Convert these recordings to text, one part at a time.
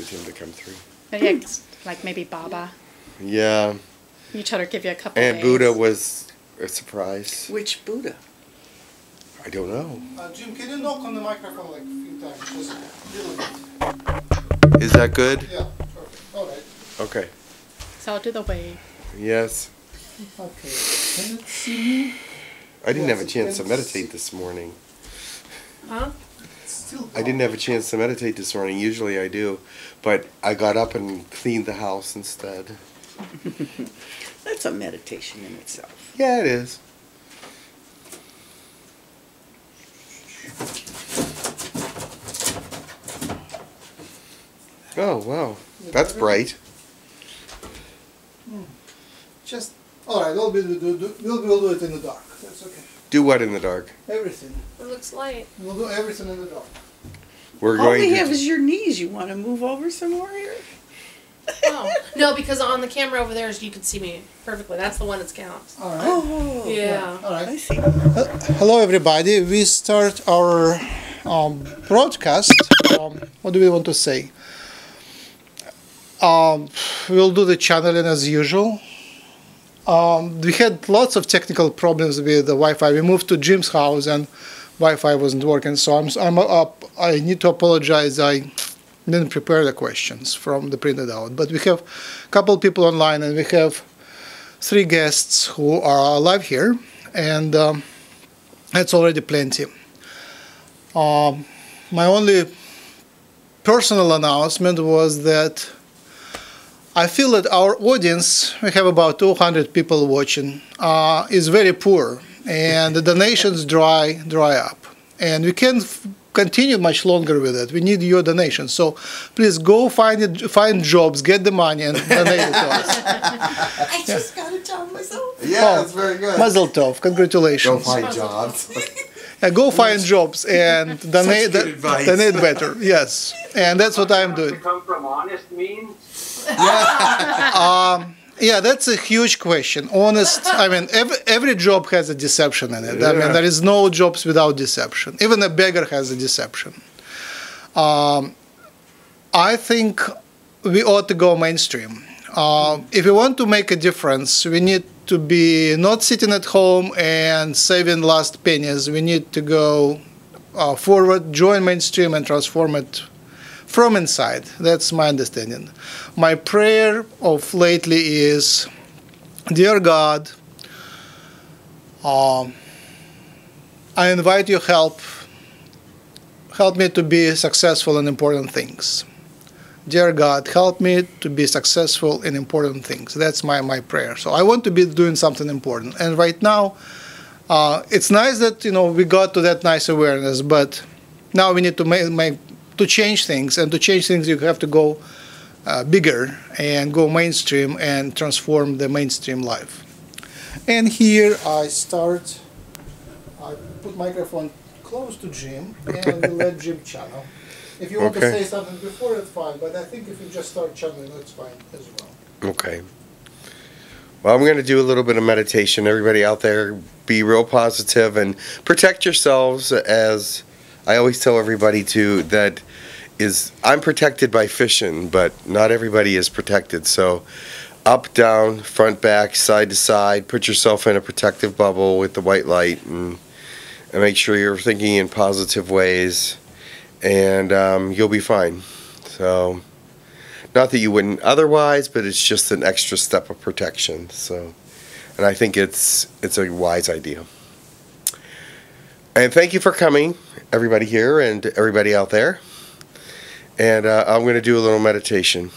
get him to come through. Yeah, like maybe Baba. Yeah. You try to give you a couple of days. And Buddha was a surprise. Which Buddha? I don't know. Jim, can you knock on the microphone like a few times? Just a little bit. Is that good? Yeah, perfect. All right. Okay. So I'll do the wave. Yes. Okay. Can you see me? I didn't have a chance to meditate this morning. Huh? I didn't have a chance to meditate this morning. Usually I do, but I got up and cleaned the house instead. That's a meditation in itself. Yeah, it is. Oh, wow. That's bright. Just, all right, we'll do it in the dark. That's okay. Do what in the dark? Everything. It looks light. We'll do everything in the dark. We're going all we have is your knees. You want to move over some more here? Oh. No, because on the camera over there, you can see me perfectly. That's the one that counts. All right. Oh, yeah. All right. I see. Hello, everybody. We start our broadcast. What do we want to say? We'll do the channeling as usual. We had lots of technical problems with the Wi-Fi. We moved to Jim's house and Wi-Fi wasn't working. So I need to apologize. I didn't prepare the questions from the printed out. But we have a couple people online and we have 3 guests who are alive here. And that's already plenty. My only personal announcement was that I feel that our audience, we have about 200 people watching, is very poor, and the donations dry up. And we can't continue much longer with it. We need your donations. So please go find jobs, get the money, and donate it to us. I just got a job myself. Yeah, that's very good. Mazel tov, congratulations. Go find jobs. Yeah, go find jobs and donate better. Yes, and that's what I'm doing. Come from honest means. Yeah. Yeah, that's a huge question. Honest, I mean, every job has a deception in it. Yeah. I mean, there is no jobs without deception. Even a beggar has a deception. I think we ought to go mainstream. If we want to make a difference, we need to be not sitting at home and saving last pennies. We need to go forward, join mainstream, and transform it from inside. That's my understanding. My prayer of lately is, dear God, I invite your help. Help me to be successful in important things. Dear God, help me to be successful in important things. That's my prayer. So I want to be doing something important. And right now, it's nice that we got to that nice awareness, but now we need to make to change things, and to change things you have to go bigger and go mainstream and transform the mainstream life. And here I put microphone close to Jim and let Jim channel. If you want to say something before, it's fine, but I think if you just start channeling, that's fine as well. Okay. Well, I'm going to do a little bit of meditation. Everybody out there, be real positive and protect yourselves. As I always tell everybody too, that is, I'm protected by fishing, but not everybody is protected. So up, down, front, back, side to side, put yourself in a protective bubble with the white light, and make sure you're thinking in positive ways, and you'll be fine. So not that you wouldn't otherwise, but it's just an extra step of protection. So, and I think it's a wise idea. And thank you for coming, everybody here and everybody out there. And I'm going to do a little meditation.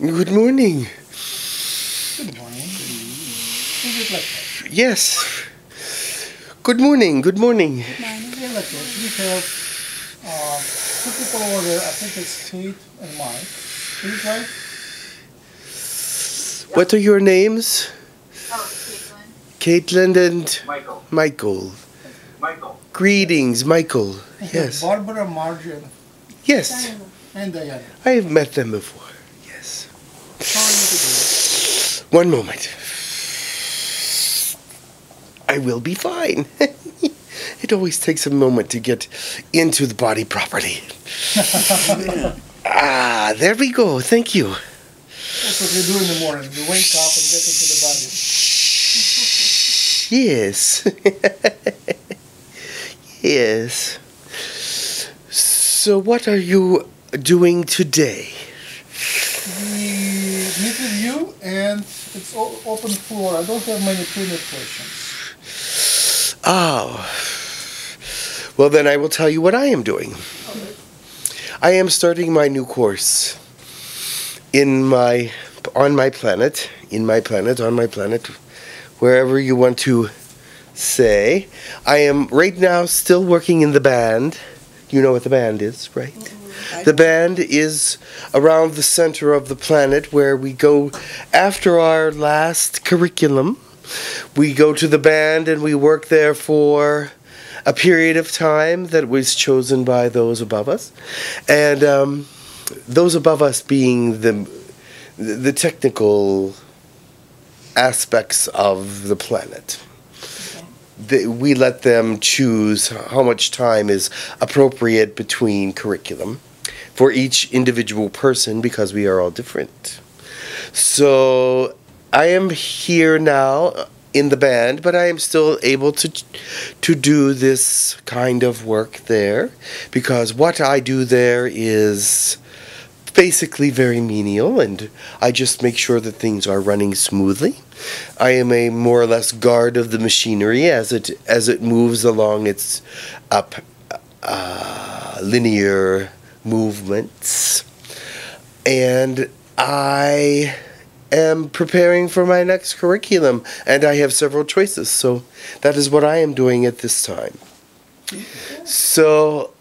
Good morning. Good morning. Is it Lakesh? Yes. Good morning. Good morning. Good morning. Hey, Lakesh. We have two people over there. I think it's Tate and Mike. Is it right? What are your names? Oh, Caitlin. Caitlin and Michael. Michael. Michael. Greetings, Michael. Yes. Barbara, Martian. Yes. Diana. And Diana. I have met them before. Yes. How are you today? One moment. I will be fine. It always takes a moment to get into the body properly. Ah, there we go. Thank you. That's what we do in the morning. We wake up and get into the body. Yes. Yes. So what are you doing today? We meet with you and it's open floor. I don't have many pre-made questions. Oh. Well, then I will tell you what I am doing. Okay. I am starting my new course. On my planet, wherever you want to say. I am right now still working in the band. You know what the band is, right? Mm-hmm. The band is around the center of the planet where we go after our last curriculum. We go to the band and we work there for a period of time that was chosen by those above us. And those above us being the technical aspects of the planet. Okay. We let them choose how much time is appropriate between curriculum for each individual person because we are all different. So I am here now in the band, but I am still able to do this kind of work there because what I do there is basically very menial, and I just make sure that things are running smoothly. I am a more or less guard of the machinery as it moves along its linear movements, and I am preparing for my next curriculum, and I have several choices, so that is what I am doing at this time. So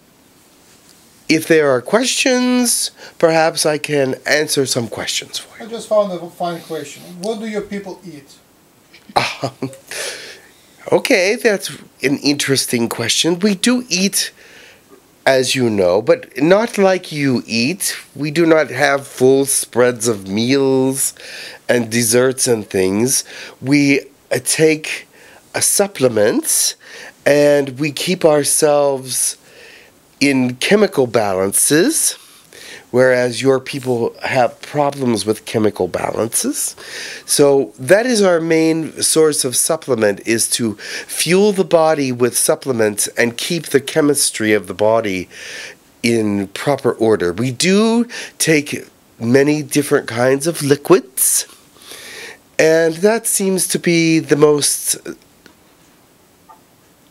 if there are questions, perhaps I can answer some questions for you. I just found a fine question. What do your people eat? Okay, that's an interesting question. We do eat, as you know, but not like you eat. We do not have full spreads of meals and desserts and things. We take supplements and we keep ourselves in chemical balances, whereas your people have problems with chemical balances. So that is our main source of supplement, is to fuel the body with supplements and keep the chemistry of the body in proper order. We do take many different kinds of liquids, and that seems to be the most.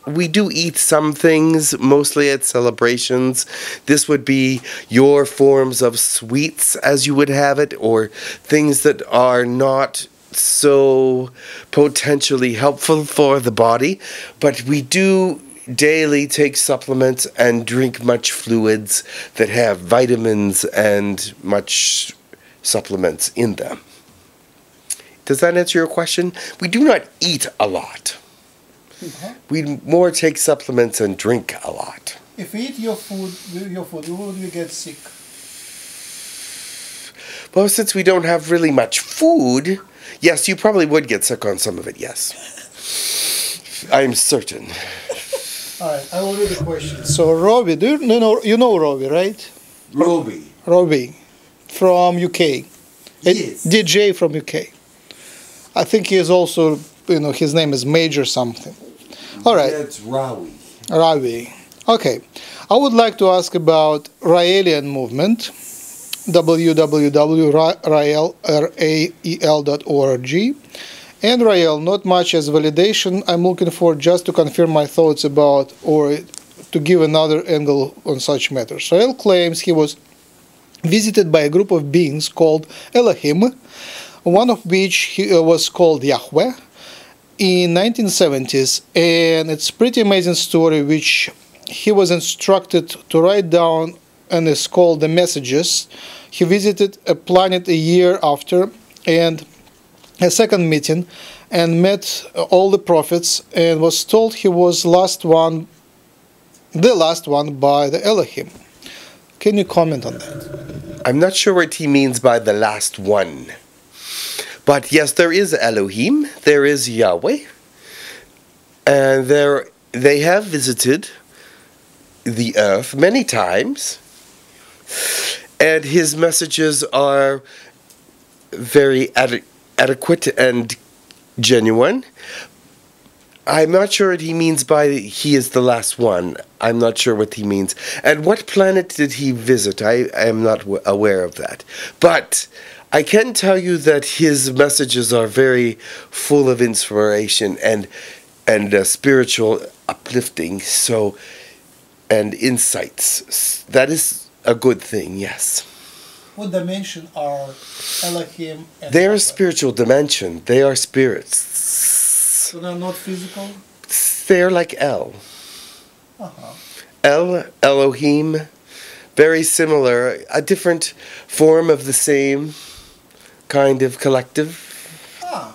We do eat some things, mostly at celebrations. This would be your forms of sweets, as you would have it, or things that are not so potentially helpful for the body. But we do daily take supplements and drink much fluids that have vitamins and much supplements in them. Does that answer your question? We do not eat a lot. Mm-hmm. We more take supplements and drink a lot. If you eat your food, would you get sick? Well, since we don't have really much food, yes, you probably would get sick on some of it, yes. I'm certain. All right, I will read the question. So, Robbie, you know Robbie, right? Robbie. Robbie from UK. Yes. DJ from UK. I think he is also, you know, his name is Major something. All right. That's Rawi. Rawi. Okay. I would like to ask about Raelian movement, www.rael.org. And Rael, not much as validation I'm looking for, just to confirm my thoughts about or to give another angle on such matters. Rael claims he was visited by a group of beings called Elohim, one of which was called Yahweh, in 1970s, and it's a pretty amazing story which he was instructed to write down, and it's called The Messages. He visited a planet a year after, and a second meeting, and met all the prophets, and was told he was the last one by the Elohim. Can you comment on that? I'm not sure what he means by the last one. But yes, there is Elohim, there is Yahweh, and they have visited the earth many times, and his messages are very adequate and genuine. I'm not sure what he means by he is the last one. I'm not sure what he means. And what planet did he visit? I am not aware of that. But I can tell you that his messages are very full of inspiration and spiritual uplifting, so, and insights. That is a good thing, yes. What dimension are Elohim and They are a spiritual dimension. They are spirits. So they're not physical? They're like El. Uh-huh. El, Elohim, very similar, a different form of the same kind of collective. Ah.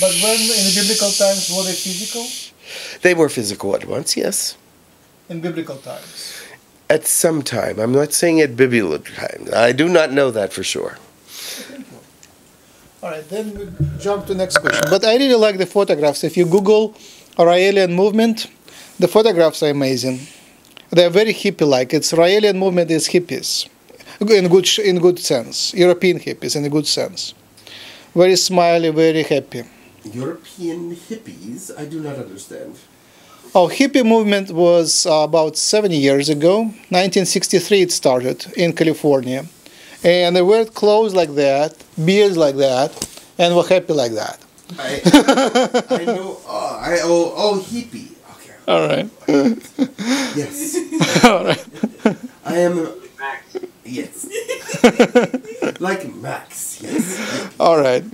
But when in the biblical times were they physical? They were physical at once, yes. In biblical times? At some time. I'm not saying at biblical times. I do not know that for sure. All right, then we jump to the next question. But I really like the photographs. If you Google Raelian movement, the photographs are amazing. They are very hippie-like. It's Raelian movement is hippies, in good sense. European hippies in a good sense. Very smiley, very happy. European hippies? I do not understand. Oh, hippie movement was about 7 years ago. 1963 it started in California. And they wear clothes like that, beards like that, and were happy like that. I know, oh, hippie. All right. Yes. All right. I am like Max. Yes. Like Max. Yes. All right.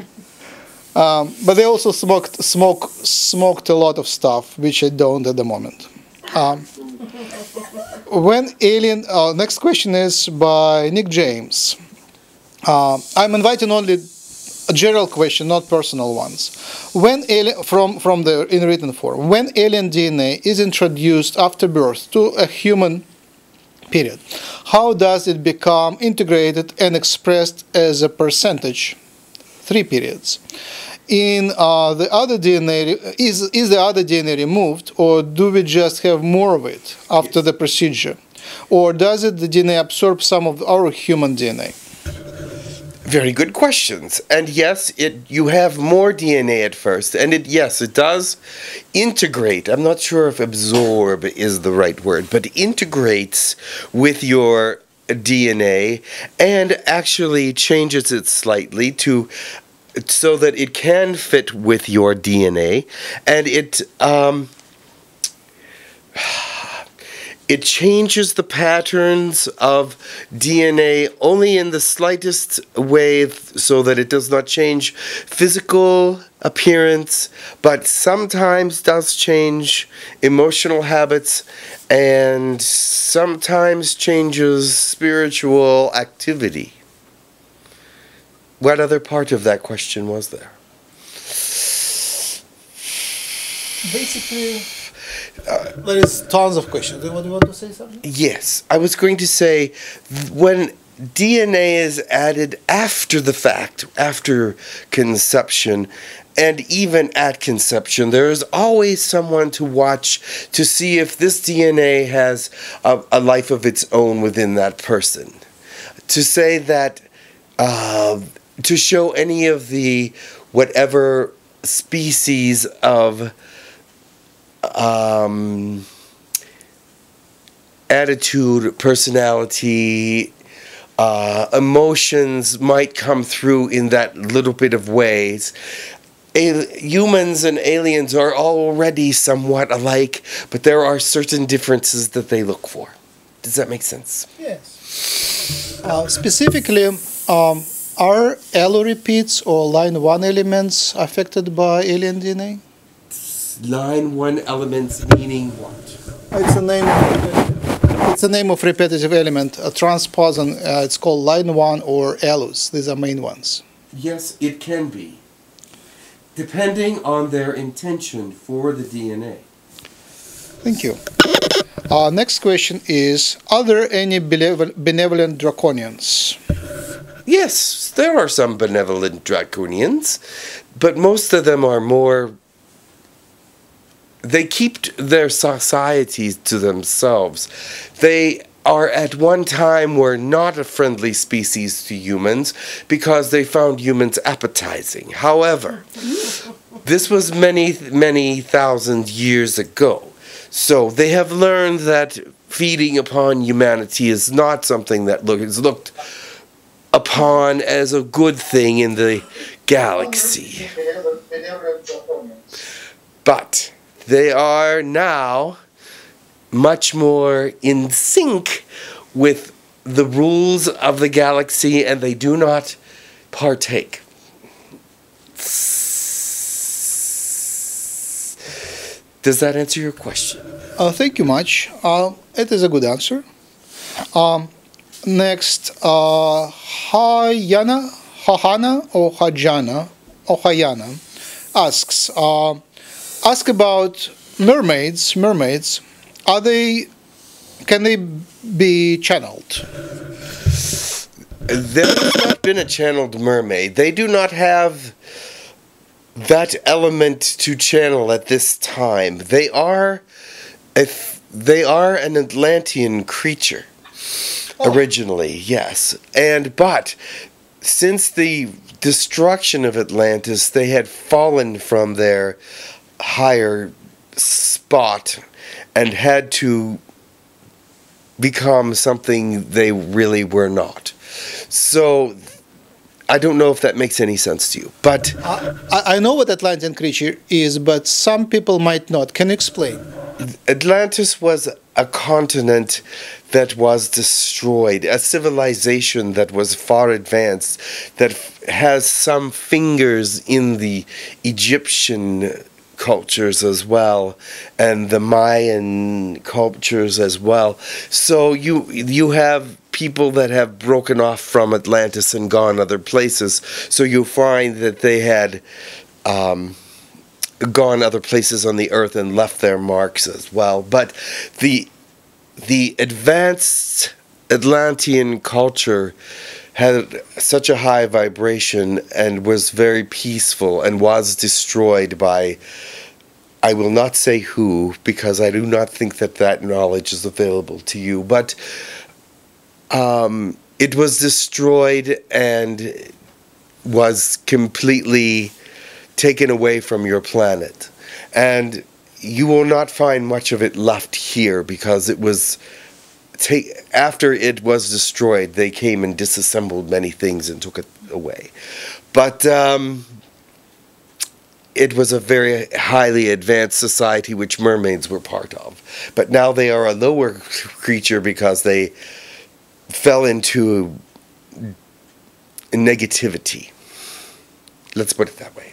But they also smoked a lot of stuff, which I don't at the moment. When alien? Next question is by Nick James. I'm inviting only a general question, not personal ones. When alien from the in written form, when alien DNA is introduced after birth to a human period, how does it become integrated and expressed as a percentage? 3 periods. In the other DNA is the other DNA removed, or do we just have more of it after the procedure, or does it the DNA absorb some of our human DNA? Very good questions. And yes, you have more DNA at first, and it does integrate. I'm not sure if absorb is the right word, but integrates with your DNA and actually changes it slightly to so that it can fit with your DNA, and it changes the patterns of DNA only in the slightest way so that it does not change physical appearance, but sometimes does change emotional habits and sometimes changes spiritual activity. What other part of that question was there? Basically, there is tons of questions. Do you want to say something? Yes, I was going to say when DNA is added after the fact, after conception, and even at conception, there is always someone to watch to see if this DNA has a life of its own within that person. To say that, to show any of the whatever species of attitude, personality, emotions might come through in that little bit of ways. Humans and aliens are already somewhat alike, but there are certain differences that they look for. Does that make sense? Yes. Specifically, are elo repeats or line 1 elements affected by alien DNA? Line 1 elements meaning what? It's a name. It's a name of repetitive element, a transposon. It's called line 1 or elos. These are main ones. Yes, it can be, depending on their intention for the DNA. Thank you. Our next question is, are there any benevolent draconians? Yes, there are some benevolent draconians, but most of them are more... They keep their societies to themselves. They are at one time were not a friendly species to humans because they found humans appetizing. However, this was many, many thousand years ago. So they have learned that feeding upon humanity is not something that is looked upon as a good thing in the galaxy. But they are now much more in sync with the rules of the galaxy, and they do not partake. Does that answer your question? Thank you much. It is a good answer. Next, Hayana asks, ask about mermaids. Are they? Can they be channeled? There has not been a channeled mermaid. They do not have that element to channel at this time. They are, they are an Atlantean creature, originally, yes. But since the destruction of Atlantis, they had fallen from their higher spot and had to become something they really were not. So I don't know if that makes any sense to you, but... I know what Atlantean creature is, but some people might not. Can you explain? Atlantis was a continent that was destroyed, a civilization that was far advanced, that has some fingers in the Egyptian cultures as well, and the Mayan cultures as well. So you have people that have broken off from Atlantis and gone other places, so you find that they had gone other places on the earth and left their marks as well. But the advanced Atlantean culture had such a high vibration and was very peaceful and was destroyed by, I will not say who, because I do not think that that knowledge is available to you, but it was destroyed and was completely taken away from your planet. And you will not find much of it left here because it was... After it was destroyed, they came and disassembled many things and took it away. But it was a very highly advanced society, which mermaids were part of. But now they are a lower creature because they... fell into negativity. Let's put it that way.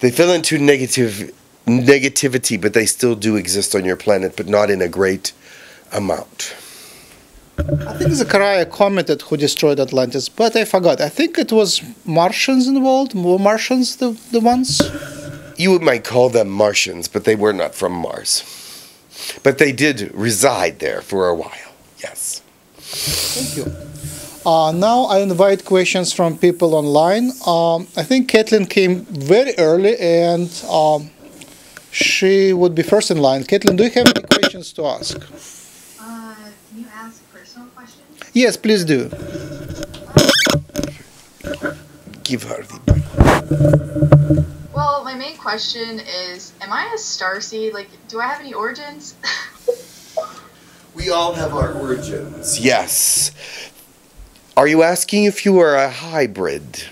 They fell into negativity, but they still do exist on your planet, but not in a great amount. I think Zechariah commented who destroyed Atlantis, but I forgot. I think it was Martians involved. Were Martians the ones? You might call them Martians, but they were not from Mars. But they did reside there for a while, yes. Thank you. Now I invite questions from people online. I think Caitlin came very early, and she would be first in line. Caitlin, do you have any questions to ask? Can you ask personal questions? Yes, please do. Give her the mic. Well, my main question is, am I a starseed? Like, do I have any origins? We all have our origins. Yes. Are you asking if you are a hybrid?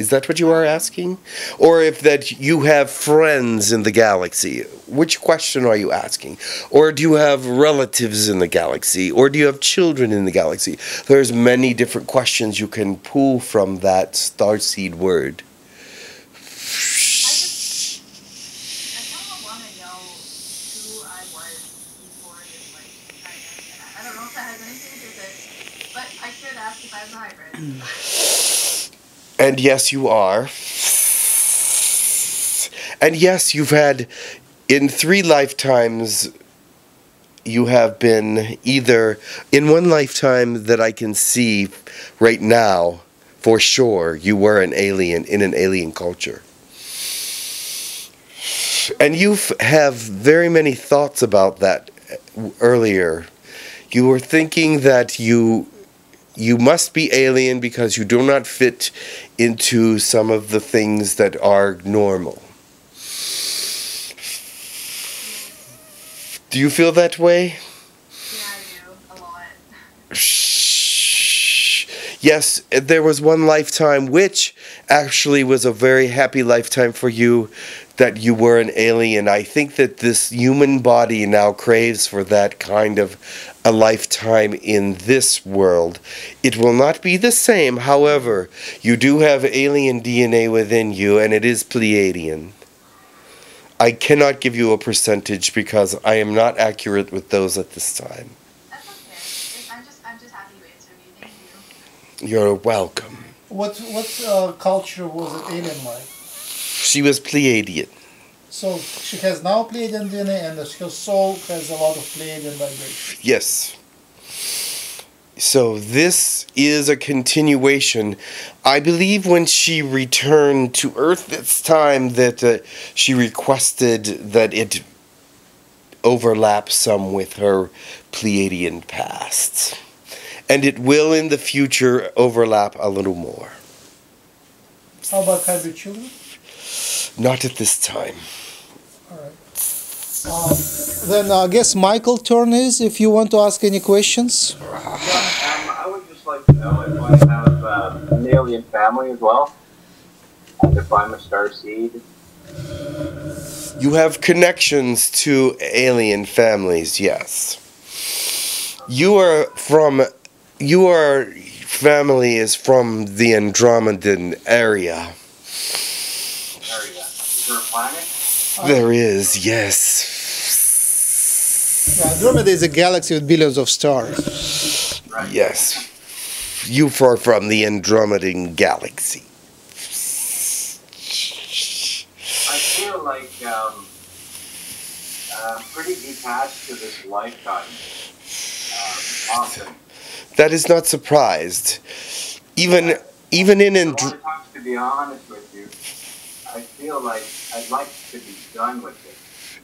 Is that what you are asking? Or if that you have friends in the galaxy, which question are you asking? Or do you have relatives in the galaxy? Or do you have children in the galaxy? There's many different questions you can pull from that starseed word. And yes, you are. And yes, you've had, in 3 lifetimes, you have been either, in 1 lifetime that I can see right now, for sure, you were an alien in an alien culture. And you have very many thoughts about that earlier. You were thinking that you must be alien because you do not fit into some of the things that are normal. Do you feel that way? Yeah, I do. A lot. Yes, there was 1 lifetime, which actually was a very happy lifetime for you, that you were an alien. I think that this human body now craves for that kind of a lifetime in this world. It will not be the same, however, you do have alien DNA within you, and it is Pleiadian. I cannot give you a percentage because I am not accurate with those at this time. That's okay. I'm just happy you answered me. Thank you. You're welcome. What culture was it alien like? She was Pleiadian. So she has now Pleiadian DNA, and her soul has a lot of Pleiadian vibration. Yes. So this is a continuation. I believe when she returned to Earth this time that she requested that it overlap some with her Pleiadian past. And it will in the future overlap a little more. How about having children? Not at this time. All right. Then I guess Michael's turn is, if you want to ask any questions. Yeah, I would just like to know if I have an alien family as well. If I'm a starseed. You have connections to alien families, yes. Your family is from the Andromedan area. There is, yes. Yeah, Andromeda is a galaxy with billions of stars. Right. Yes. You are from the Andromedan galaxy. I feel like I'm pretty detached to this lifetime. Often. That is not surprised. Even in Andromeda. To be honest with you, I feel like I'd like to be done with it.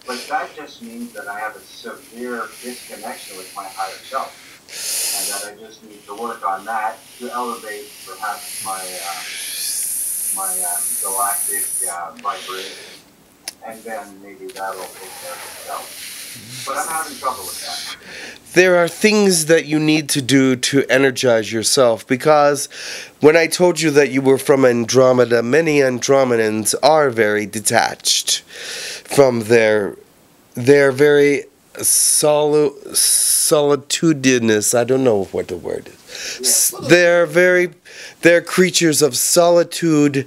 But that just means that I have a severe disconnection with my higher self. And that I just need to work on that to elevate perhaps my galactic vibration. And then maybe that'll take care of itself. But I'm having trouble with that. There are things that you need to do to energize yourself, because when I told you that you were from Andromeda, many Andromedans are very detached from their very solitudinous, I don't know what the word is. Yeah. They're creatures of solitude.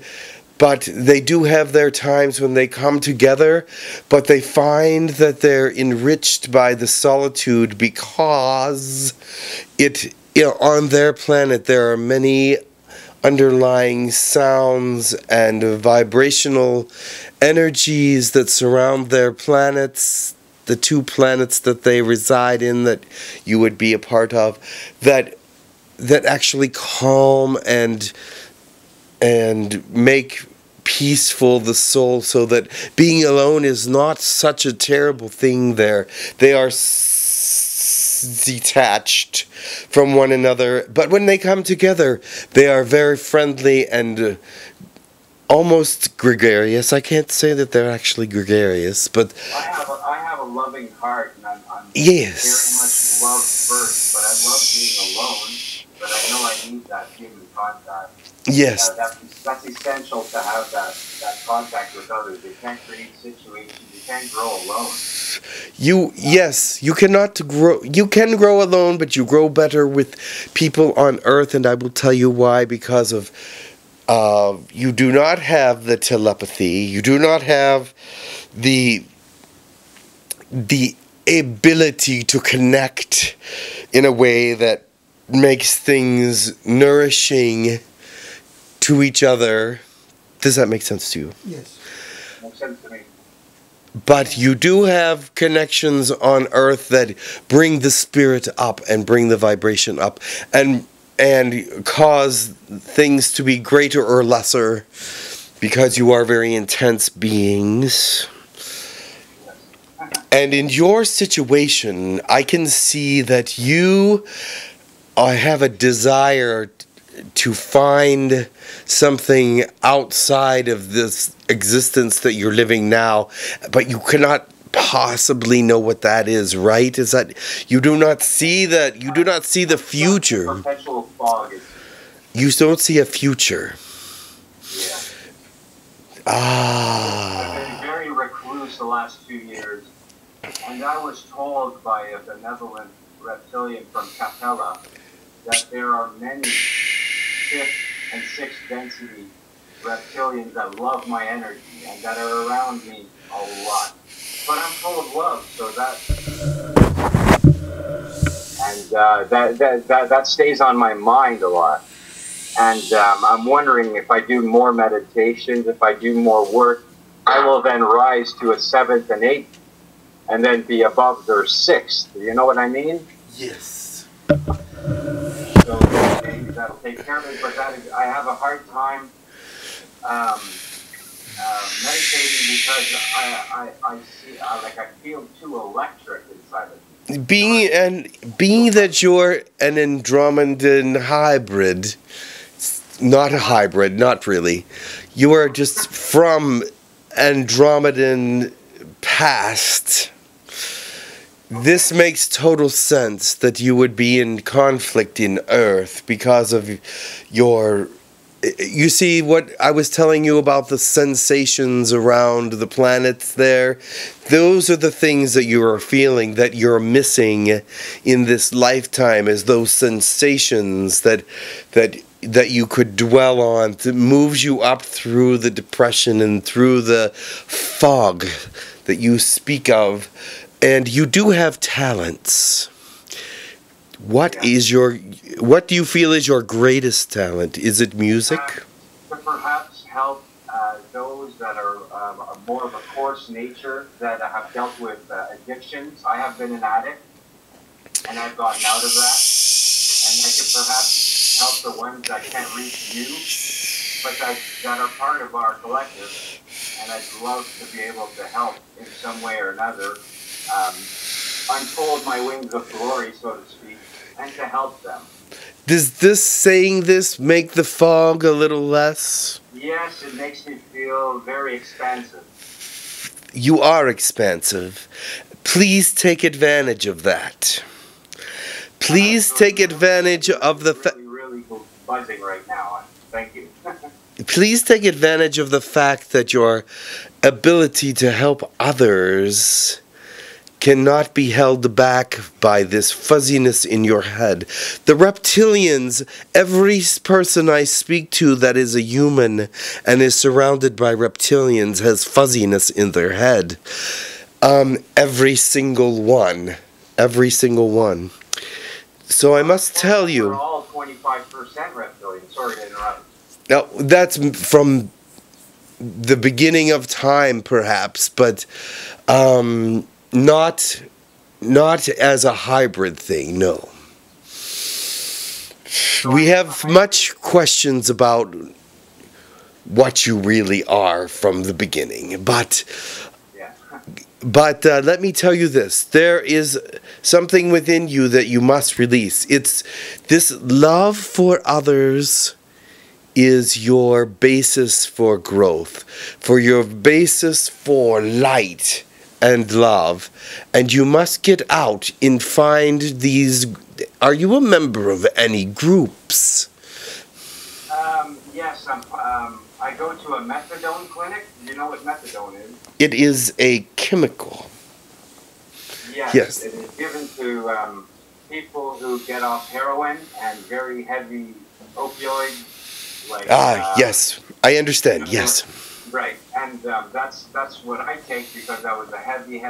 But they do have their times when they come together, but they find that they're enriched by the solitude, because on their planet there are many underlying sounds and vibrational energies that surround their planets, the 2 planets that they reside in that you would be a part of, that actually calm and make peaceful the soul, so that being alone is not such a terrible thing there. They are detached from one another, but when they come together, they are very friendly and almost gregarious. I can't say that they're actually gregarious, but... I have a loving heart, and I'm yes. Very much love first, but I love being alone, but I know I need that human contact. Yes. That's essential to have that contact with others. You can't create situations. You can't grow alone. You cannot grow. You can grow alone, but you grow better with people on Earth, and I will tell you why. Because of you do not have the telepathy. You do not have the ability to connect in a way that makes things nourishing to each other. Does that make sense to you? Yes. Makes sense to me. But you do have connections on Earth that bring the spirit up and bring the vibration up and cause things to be greater or lesser, because you are very intense beings. And in your situation, I can see that you have a desire to find something outside of this existence that you're living now, but you cannot possibly know what that is, right? Is that you do not see that, you do not see the future. You don't see a future. Yeah. Ah. I've been very recluse the last 2 years, and I was told by a benevolent reptilian from Capella that there are many 5th and 6th density reptilians that love my energy and that are around me a lot. But I'm full of love, so that stays on my mind a lot. And I'm wondering if I do more meditations, if I do more work, I will then rise to a 7th and 8th, and then be above their 6th. Do you know what I mean? Yes. So maybe that'll take care of it, but that is, I have a hard time meditating because I feel too electric inside of me. Being that you're an Andromedan hybrid, not a hybrid, not really. You are just from Andromedan past. This makes total sense that you would be in conflict in Earth because of your... You see what I was telling you about the sensations around the planets there? Those are the things that you are feeling that you're missing in this lifetime, is those sensations that you could dwell on, that moves you up through the depression and through the fog that you speak of. And you do have talents. What do you feel is your greatest talent? Is it music? To perhaps help those that are more of a coarse nature, that have dealt with addictions. I have been an addict, and I've gotten out of that. And I could perhaps help the ones that can't reach you, but that are part of our collective. And I'd love to be able to help in some way or another. Unfold my wings of glory, so to speak, and to help them. Does saying this make the fog a little less? Yes, it makes me feel very expansive. You are expansive. Please take advantage of that. Please take advantage of the fact... I'm really, really buzzing right now. Thank you. Please take advantage of the fact that your ability to help others cannot be held back by this fuzziness in your head. The reptilians, every person I speak to that is a human and is surrounded by reptilians has fuzziness in their head. Every single one. Every single one. So I must tell you... We're all 25% reptilian. Sorry to interrupt. No, that's from the beginning of time, perhaps, but... Not as a hybrid thing, no. We have much questions about what you really are from the beginning, but let me tell you this. There is something within you that you must release. It's this love for others is your basis for growth, for your basis for light and love, and you must get out and find these. Are you a member of any groups? Yeah, I go to a methadone clinic. Do you know what methadone is? It is a chemical. Yes. Yes. It is given to people who get off heroin and very heavy opioids. Like, yes. I understand. You know, yes. Right. And that's what I take because I was a heavy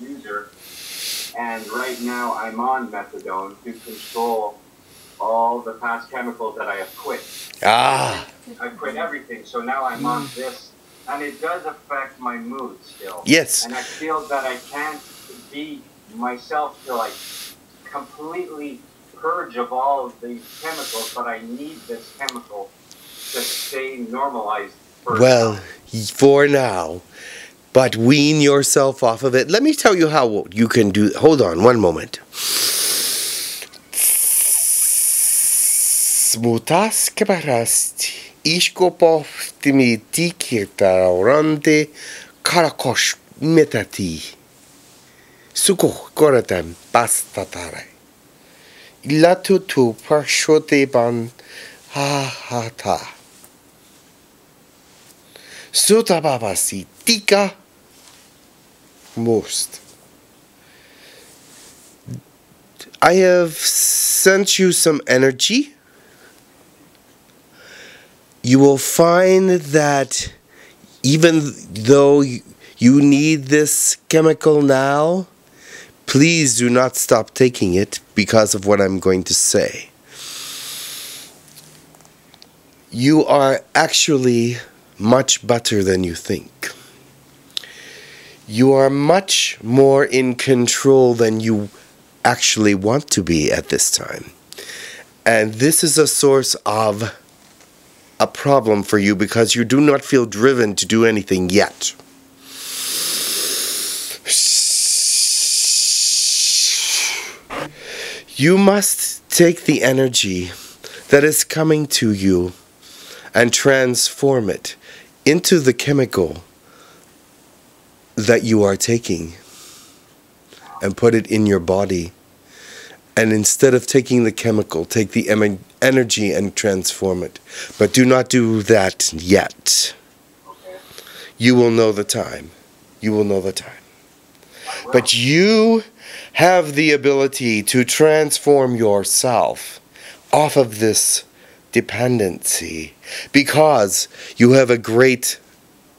user. And right now I'm on methadone to control all the past chemicals that I have quit. I quit everything, so now I'm on this, and it does affect my mood still. Yes. And I feel that I can't be myself till I completely purge of all of these chemicals, but I need this chemical to stay normalized. Well, for now, but wean yourself off of it. Let me tell you how you can do. Hold on, one moment. Smutas kaparasti ishkopovtimiti kirtaorante karakosh metati suko koratam pastatare ilatutu parshoteban hahata sutababasi tika most. I have sent you some energy. You will find that even though you need this chemical now, please do not stop taking it because of what I'm going to say. You are actually much better than you think. You are much more in control than you actually want to be at this time. And this is a source of a problem for you because you do not feel driven to do anything yet. You must take the energy that is coming to you and transform it into the chemical that you are taking and put it in your body. And instead of taking the chemical, take the energy and transform it. But do not do that yet. Okay. You will know the time. You will know the time. But you have the ability to transform yourself off of this dependency because you have a great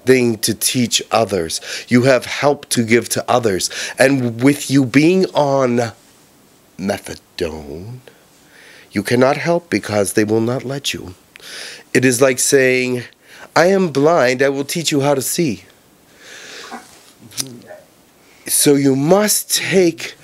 thing to teach others. You have help to give to others. And with you being on methadone, you cannot help because they will not let you. It is like saying, I am blind, I will teach you how to see. So you must take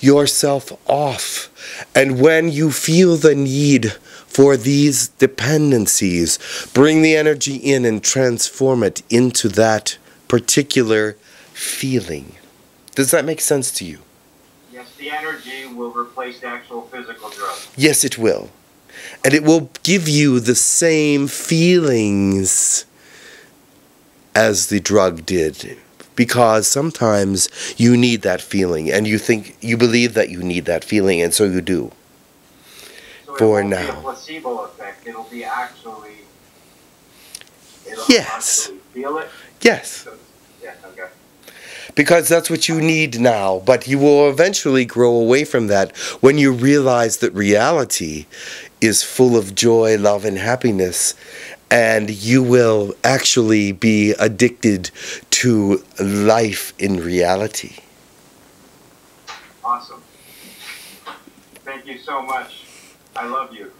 yourself off. And when you feel the need for these dependencies, bring the energy in and transform it into that particular feeling. Does that make sense to you? Yes, the energy will replace the actual physical drug. Yes, it will. And it will give you the same feelings as the drug did. Because sometimes you need that feeling and you believe that you need that feeling, and so you do. So for now. It won't be a placebo effect. It'll be actually, yes. Actually feel it. Yes. So, yeah, okay. Because that's what you need now, but you will eventually grow away from that when you realize that reality is full of joy, love, and happiness, and you will actually be addicted to life in reality. Awesome. Thank you so much. I love you.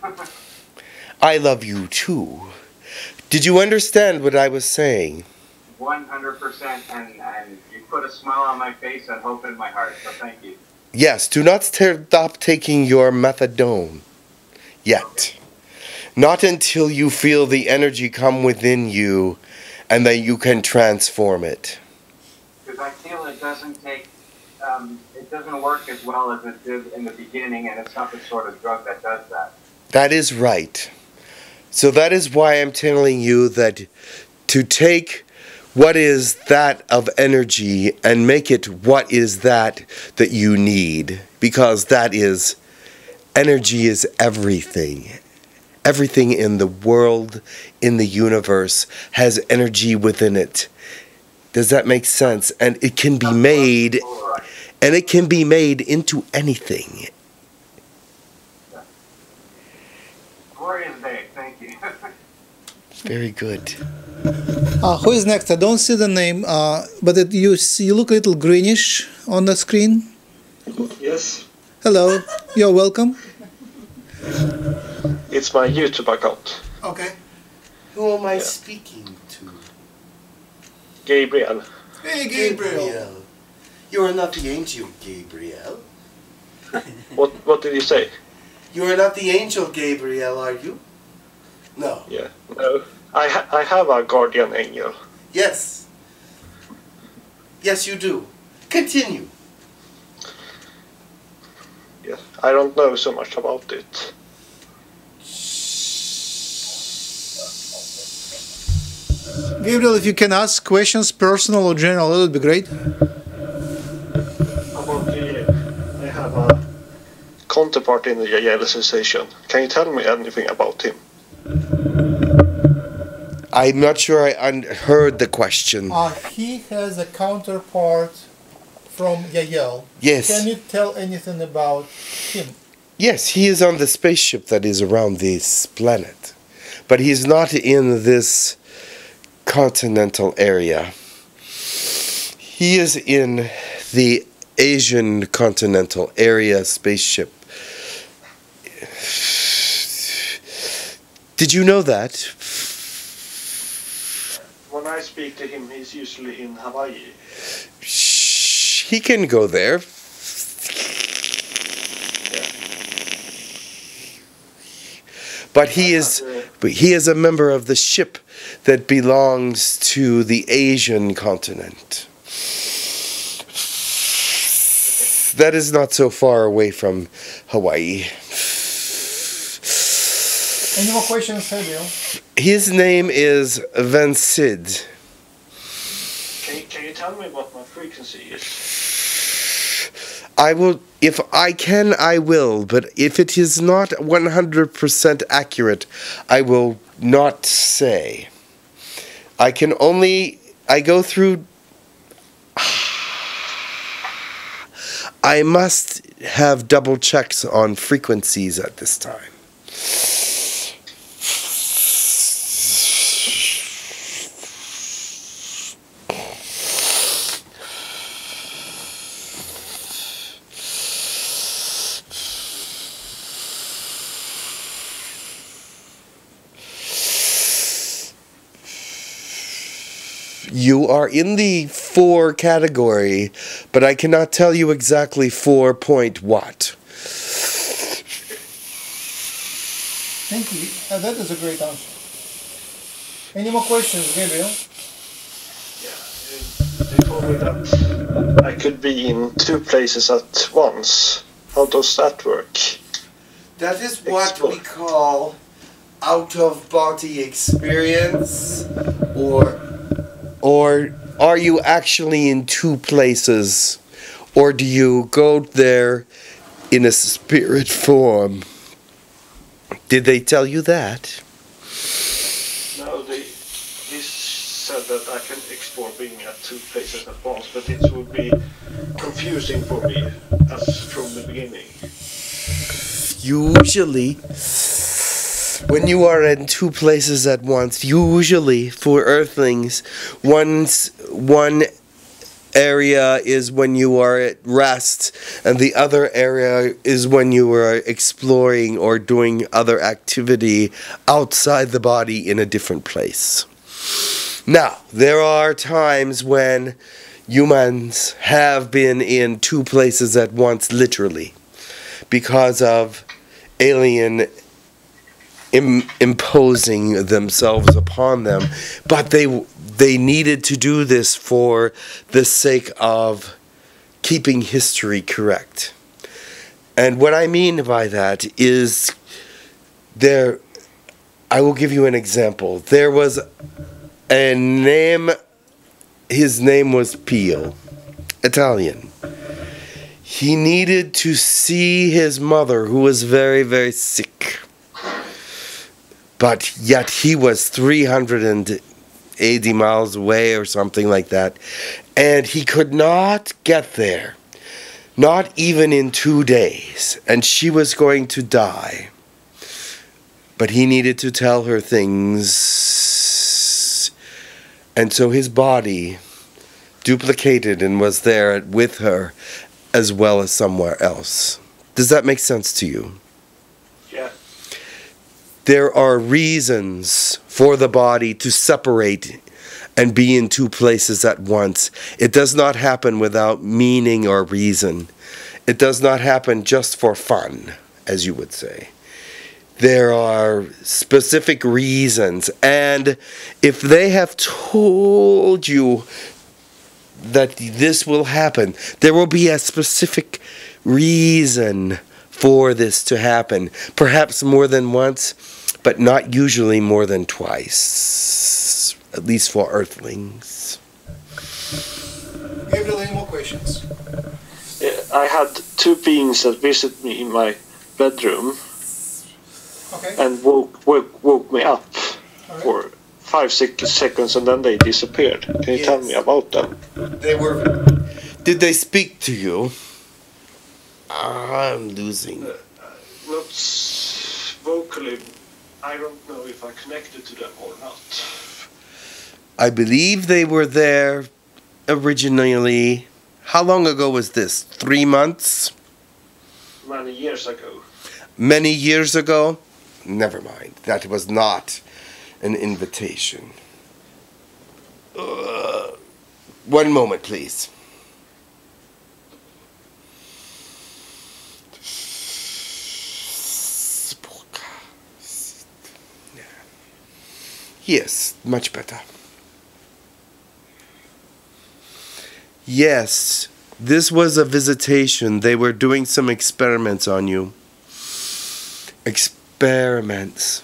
I love you too. Did you understand what I was saying? 100%, and you put a smile on my face and hope in my heart, so thank you. Yes, do not stop taking your methadone yet. Okay. Not until you feel the energy come within you and then you can transform it. Because I feel it doesn't take, it doesn't work as well as it did in the beginning, and it's not the sort of drug that does that. That is right. So that is why I'm telling you that to take what is that of energy and make it what is that you need, because that is, energy is everything. Everything in the world, in the universe, has energy within it. Does that make sense? And it can be made, and it can be made into anything. Glorious day, thank you. Very good. Who is next? I don't see the name, but you look a little greenish on the screen. Yes. Hello, you're welcome. It's my YouTube account. Okay. Who am I speaking to? Gabriel. Hey, Gabriel. You are not the angel, Gabriel. What did you say? You are not the angel, Gabriel, are you? No. Yeah. No. I have a guardian angel. Yes. Yes, you do. Continue. Yeah. I don't know so much about it. Gabriel, if you can ask questions, personal or general, that would be great. I have a counterpart in the Yale Association. Can you tell me anything about him? I'm not sure I heard the question. He has a counterpart from Yael. Yes. Can you tell anything about him? Yes, he is on the spaceship that is around this planet. But he's not in this continental area. He is in the Asian continental area spaceship. Did you know that? When I speak to him, he's usually in Hawaii. He can go there. But he is a member of the ship that belongs to the Asian continent. That is not so far away from Hawaii. Any more questions, Gabriel? His name is Vensid. Can you tell me what my frequency is? I will, if I can, I will, but if it is not 100% accurate, I will not say. I can only, I go through, I must have double checks on frequencies at this time. You are in the 4 category, but I cannot tell you exactly 4 point what. Thank you. That is a great answer. Any more questions, Gabriel? Yeah, they told me that I could be in 2 places at once. How does that work? That is what we call out-of-body experience, or are you actually in 2 places, or do you go there in a spirit form? Did they tell you that? No, they said that I can explore being at 2 places at once, but it would be confusing for me as from the beginning. Usually, when you are in 2 places at once, usually for Earthlings, one area is when you are at rest, and the other area is when you are exploring or doing other activity outside the body in a different place. Now, there are times when humans have been in 2 places at once, literally, because of alien imposing themselves upon them, but they needed to do this for the sake of keeping history correct. And what I mean by that is, there, I will give you an example. There was a name, his name was Pio, Italian. He needed to see his mother, who was very, very sick. But yet he was 380 miles away or something like that. And he could not get there, not even in 2 days. And she was going to die. But he needed to tell her things. And so his body duplicated and was there with her as well as somewhere else. Does that make sense to you? Yeah. There are reasons for the body to separate and be in two places at once. It does not happen without meaning or reason. It does not happen just for fun, as you would say. There are specific reasons, and if they have told you that this will happen, there will be a specific reason for this to happen. Perhaps more than once, but not usually more than twice, at least for earthlings. Do you have any more questions? I had two beings that visited me in my bedroom. Okay. And woke me up for 5 seconds, and then they disappeared. Can you tell me about them? They were. Did they speak to you? I'm losing. Not vocally. I don't know if I connected to them or not. I believe they were there originally. How long ago was this? 3 months? Many years ago. Many years ago? Never mind. That was not an invitation. One moment, please. Yes, much better. Yes, this was a visitation. They were doing some experiments on you. Experiments.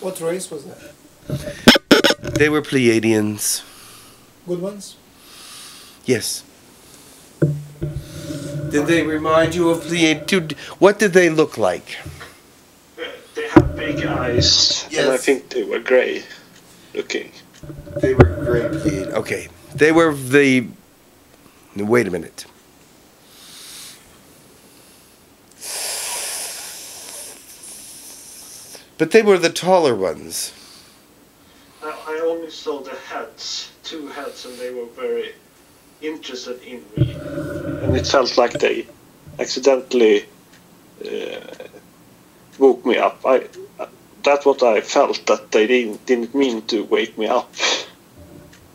What race was that? They were Pleiadians. Good ones? Yes. Did they remind you of Pleiadians? What did they look like? They had big eyes, yes. And I think they were grey looking. They were grey Pleiadians. Okay. They were the... Wait a minute. But they were the taller ones. I only saw the heads, 2 heads, and they were very interested in me. And it felt like they accidentally woke me up. That's what I felt, that they didn't mean to wake me up.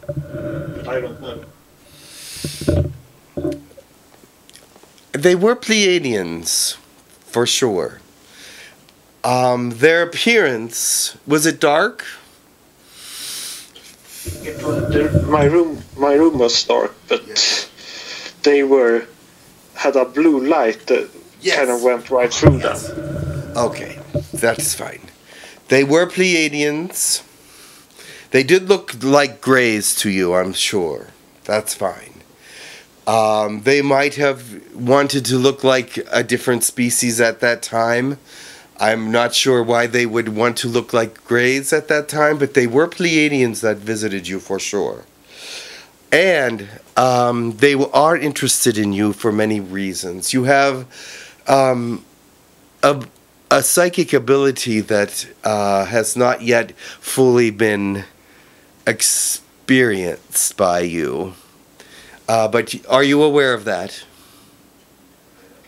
But I don't know. They were Pleiadians, for sure. Their appearance, was it dark? My room was dark, but they had a blue light that kind of went right through them. Okay, that's fine. They were Pleiadians. They did look like greys to you, I'm sure. That's fine. They might have wanted to look like a different species at that time. I'm not sure why they would want to look like greys at that time, but they were Pleiadians that visited you for sure. And they are interested in you for many reasons. You have a psychic ability that has not yet fully been experienced by you. But are you aware of that?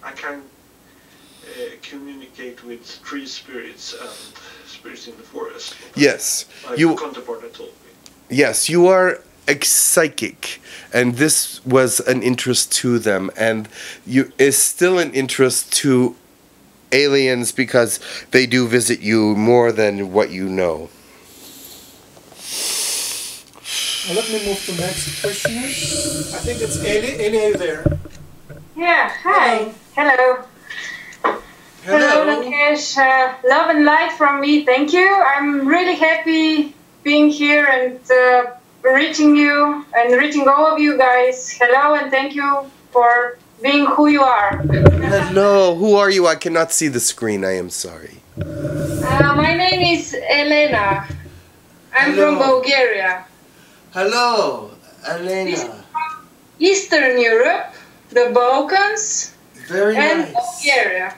I can't communicate with tree spirits and spirits in the forest. Yes. You counterpart told me. Yes, you are psychic, and this was an interest to them, and is still an interest to aliens because they do visit you more than what you know. Well, let me move to next question. I think it's Ellie. Ellie, are you there? Yeah, hi. Hello. Hello, Lakesh. Love and light from me. Thank you. I'm really happy being here and reaching you and reaching all of you guys. Hello and thank you for being who you are. Hello. Who are you? I cannot see the screen. I am sorry. My name is Elena. I'm from Bulgaria. Hello, Elena. This is from Eastern Europe, the Balkans, and Bulgaria.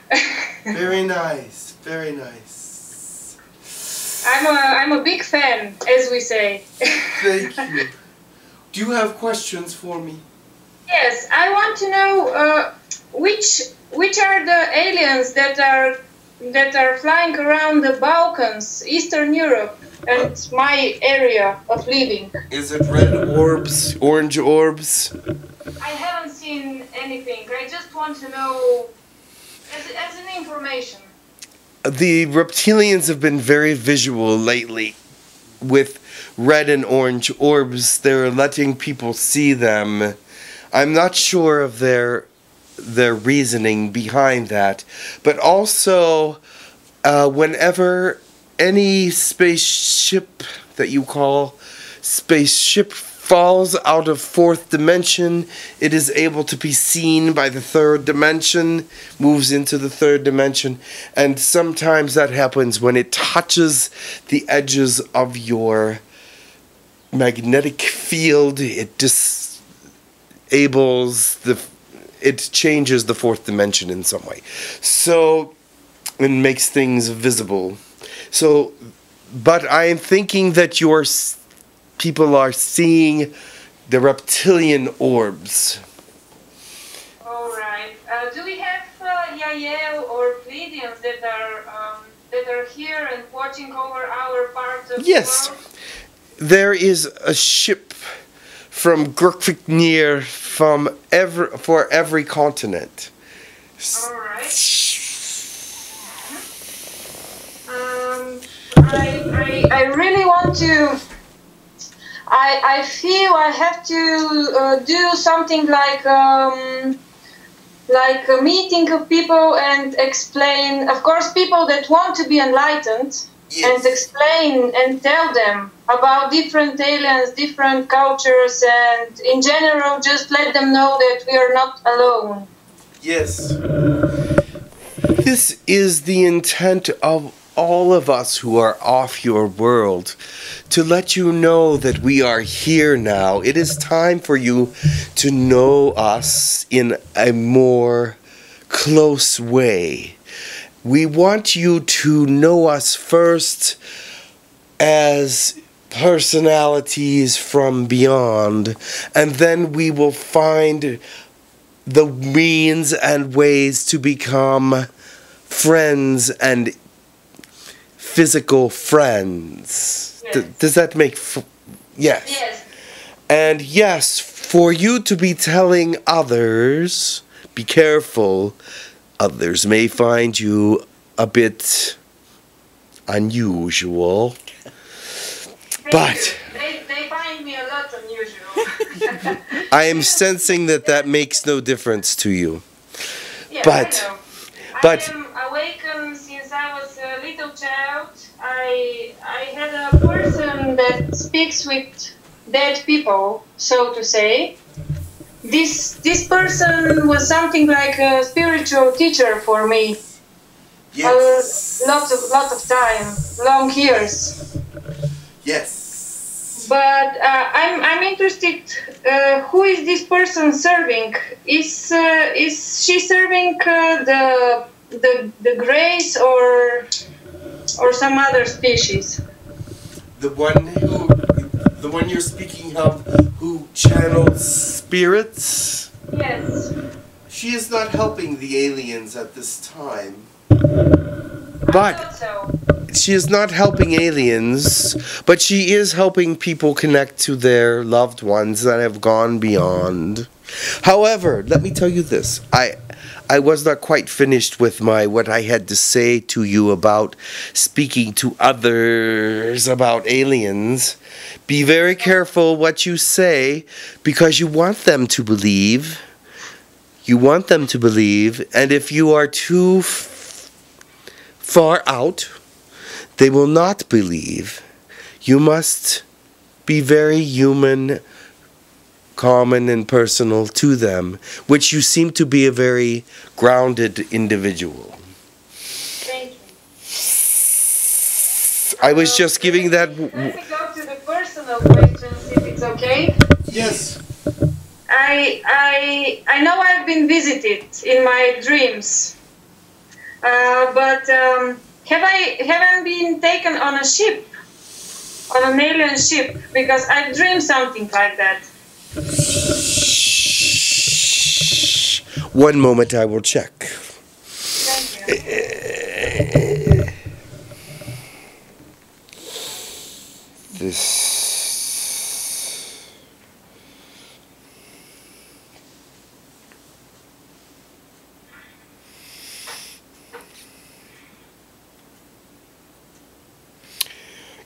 Very nice, very nice. I'm a big fan, as we say. Thank you. Do you have questions for me? Yes, I want to know which are the aliens that are flying around the Balkans, Eastern Europe, and my area of living. Is it red orbs, orange orbs? I haven't seen anything. I just want to know as an information. The reptilians have been very visual lately with red and orange orbs. They're letting people see them. I'm not sure of their reasoning behind that, but also whenever any spaceship that you call spaceship falls out of fourth dimension, it is able to be seen by the third dimension, moves into the third dimension, and sometimes that happens when it touches the edges of your magnetic field. It disables it changes the fourth dimension in some way, so it makes things visible. So, but I am thinking that your people are seeing the reptilian orbs. All right. Do we have Yael or Pleiadians that are here and watching over our part of the world? Yes, there is a ship from Girk Fitneer for every continent. All right. I really want to. I feel I have to do something like a meeting of people and explain. Of course, people that want to be enlightened, yes, and explain and tell them about different aliens, different cultures, and in general, just let them know that we are not alone. Yes. This is the intent of all of us who are off your world, to let you know that we are here now. It is time for you to know us in a more close way. We want you to know us first as personalities from beyond, and then we will find the means and ways to become friends and physical friends. Yes. Does that make yes? Yes. And yes, for you to be telling others, be careful, others may find you a bit unusual. They find me a lot unusual. I am sensing that makes no difference to you. Yeah, I am awakened since I was a little child. I had a person that speaks with dead people, so to say. This person was something like a spiritual teacher for me. Yes. Lot of time, long years. Yes. But I'm interested. Who is this person serving? Is she serving the grace or some other species? The one you're speaking of, who channels spirits? Yes. She is not helping the aliens at this time. She is not helping aliens, but she is helping people connect to their loved ones that have gone beyond. However, let me tell you this. I was not quite finished with what I had to say to you about speaking to others about aliens. Be very careful what you say, because you want them to believe. You want them to believe, and if you are too far out, they will not believe. You must be very human, common and personal to them, which you seem to be a very grounded individual. Thank you. I was just giving that. Can I go to the personal questions if it's okay? Yes. I know I've been visited in my dreams, but haven't been taken on a ship, on an alien ship, because I've dreamed something like that. One moment, I will check. Thank you.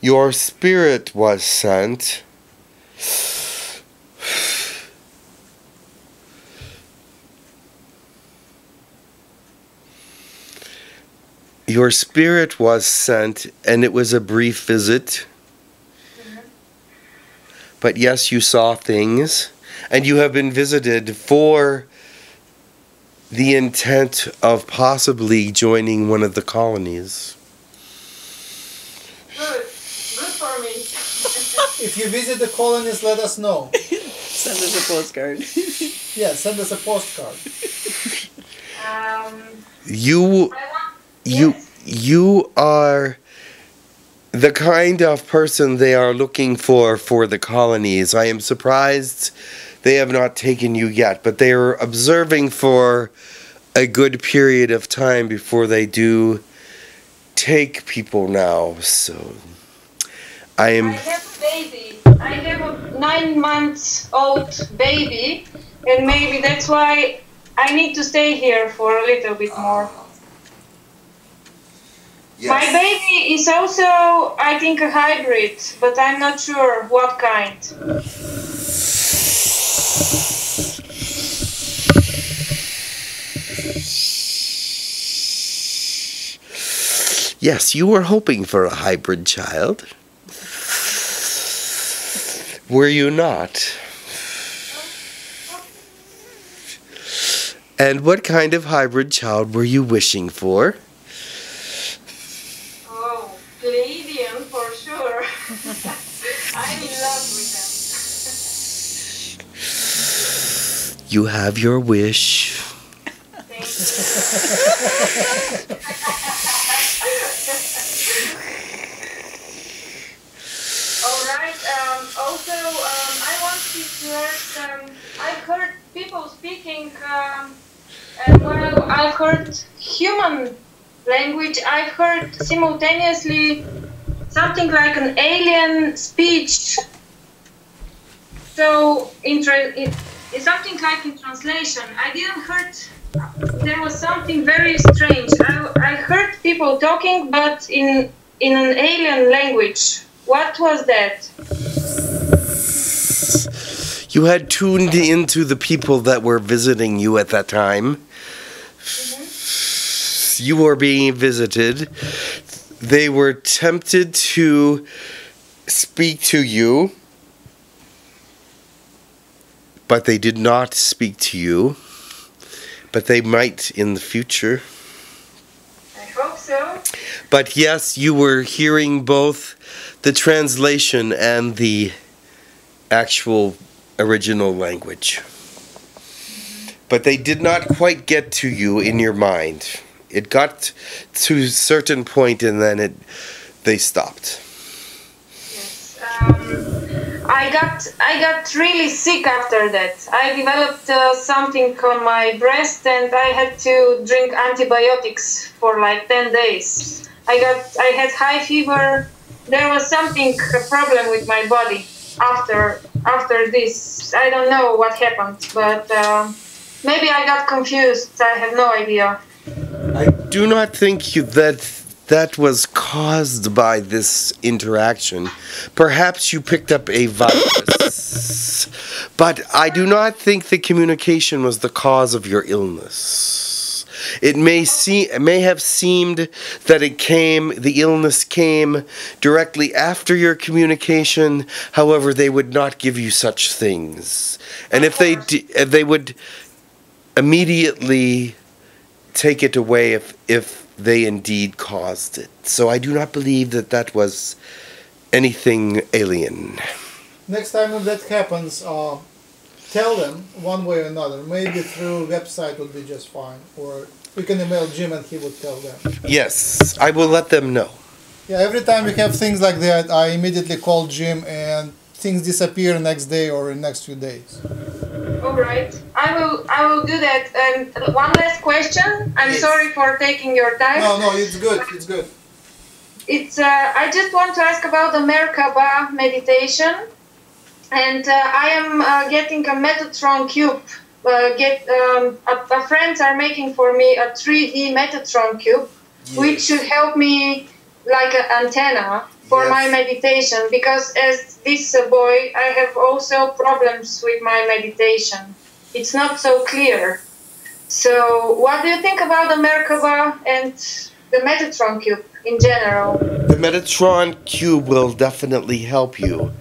Your spirit was sent. Your spirit was sent, and it was a brief visit. Mm-hmm. But yes, you saw things, and you have been visited for the intent of possibly joining one of the colonies. Good. Good for me. If you visit the colonies, let us know. Send us a postcard. Yeah, send us a postcard. You are the kind of person they are looking for the colonies. I am surprised they have not taken you yet, but they are observing for a good period of time before they do take people now. So I have a baby. I have a 9-month-old baby, and maybe that's why I need to stay here for a little bit more. Yes. My baby is also, I think, a hybrid, but I'm not sure what kind. Yes, you were hoping for a hybrid child. Were you not? And what kind of hybrid child were you wishing for? Pleiadian, for sure. I'm in love with them. You have your wish. Thank you. All right. Also, I wanted to ask. I've heard people speaking, and well, I've heard human language. I've heard simultaneously something like an alien speech. So it's something like in translation. I didn't heard. There was something very strange. I heard people talking, but in an alien language. What was that? You had tuned into the people that were visiting you at that time. You were being visited. They were tempted to speak to you, but they did not speak to you, but they might in the future. I hope so. But yes, you were hearing both the translation and the actual original language. But they did not quite get to you in your mind. It got to a certain point, and then they stopped. Yes, I got really sick after that. I developed something on my breast, and I had to drink antibiotics for like 10 days. I had high fever. There was a problem with my body after this. I don't know what happened, but maybe I got confused. I have no idea. I do not think that was caused by this interaction. Perhaps you picked up a virus. But I do not think the communication was the cause of your illness. It may have seemed that the illness came directly after your communication. However, they would not give you such things. And if they would immediately take it away if they indeed caused it. So I do not believe that that was anything alien. Next time when that happens, tell them one way or another. Maybe through website would be just fine, or we can email Jim and he would tell them. Yes, I will let them know. Yeah, every time we have things like that, I immediately call Jim and things disappear next day or in next few days. All right, I will do that. And one last question. I'm sorry for taking your time. No, no, it's good. It's good. It's I just want to ask about the Merkaba meditation, and I am getting a Metatron cube. My friends are making for me a 3D Metatron cube, yes, which should help me like an antenna for, yes, my meditation, because as this boy, I have also problems with my meditation. It's not so clear. So what do you think about the Merkaba and the Metatron cube in general? The Metatron cube will definitely help you.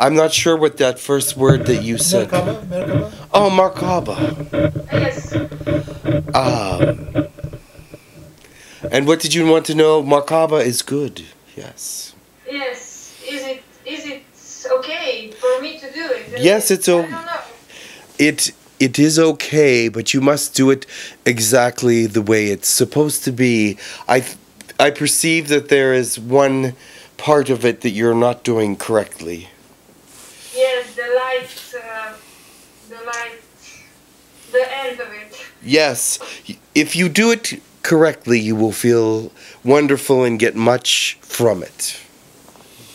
I'm not sure what that first word that you said. Merkaba? Merkaba? Oh, Merkaba. Yes. And what did you want to know? Merkaba is good. Yes. Yes. Is it okay for me to do it? Yes, it's okay. I don't know. It is okay, but you must do it exactly the way it's supposed to be. I perceive that there is one part of it that you're not doing correctly. Yes, the end of it. Yes. If you do it correctly, you will feel wonderful and get much from it.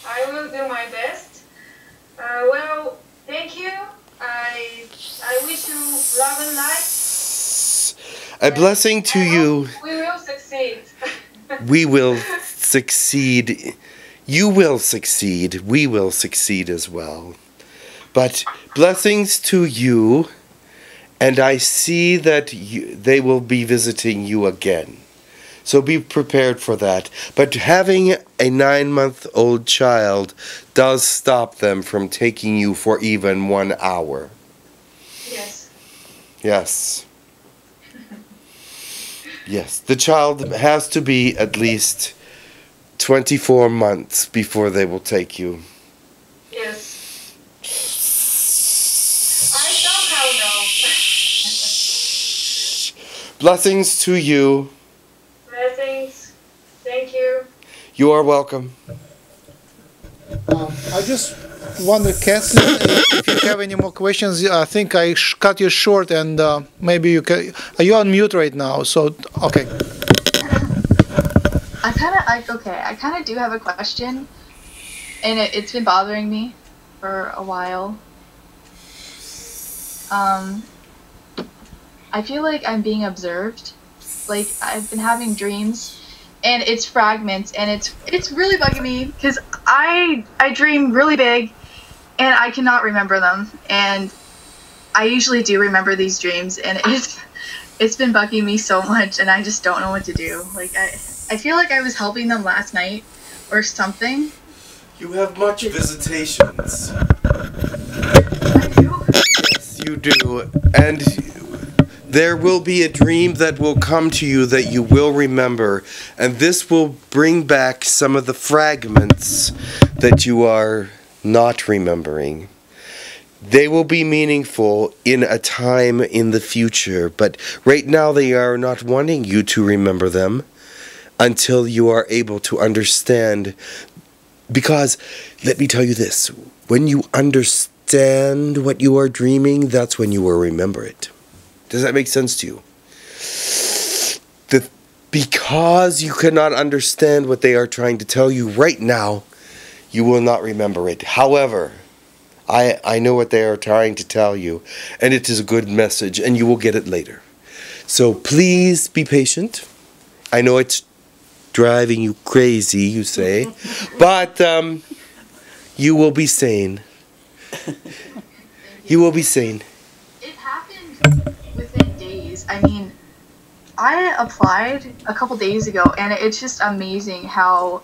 I will do my best. Well, thank you. I wish you love and light. A blessing to you. We will succeed. We will succeed. You will succeed. We will succeed as well. But blessings to you, and I see that they will be visiting you again. So be prepared for that. But having a 9-month-old child does stop them from taking you for even 1 hour. Yes. Yes. Yes. The child has to be at least 24 months before they will take you. Yes. Blessings to you. Blessings. Thank you. You are welcome. I just wonder, Caitlin, if you have any more questions. I think I cut you short, and maybe you can. Are you on mute right now? So okay. I kind of do have a question, and it's been bothering me for a while. I feel like I'm being observed. Like, I've been having dreams, and it's fragments, and it's really bugging me, because I dream really big, and I cannot remember them, and I usually do remember these dreams, and it's been bugging me so much, and I just don't know what to do. Like, I feel like I was helping them last night, or something. You have much visitations. I do? Yes, you do, and there will be a dream that will come to you that you will remember, and this will bring back some of the fragments that you are not remembering. They will be meaningful in a time in the future, but right now they are not wanting you to remember them until you are able to understand. Because, let me tell you this, when you understand what you are dreaming, that's when you will remember it. Does that make sense to you? Because you cannot understand what they are trying to tell you right now, you will not remember it. However, I know what they are trying to tell you, and it is a good message, and you will get it later. So please be patient. I know it's driving you crazy, you say, but you will be sane. You will be sane. It happened within days. I mean, I applied a couple days ago, and it's just amazing how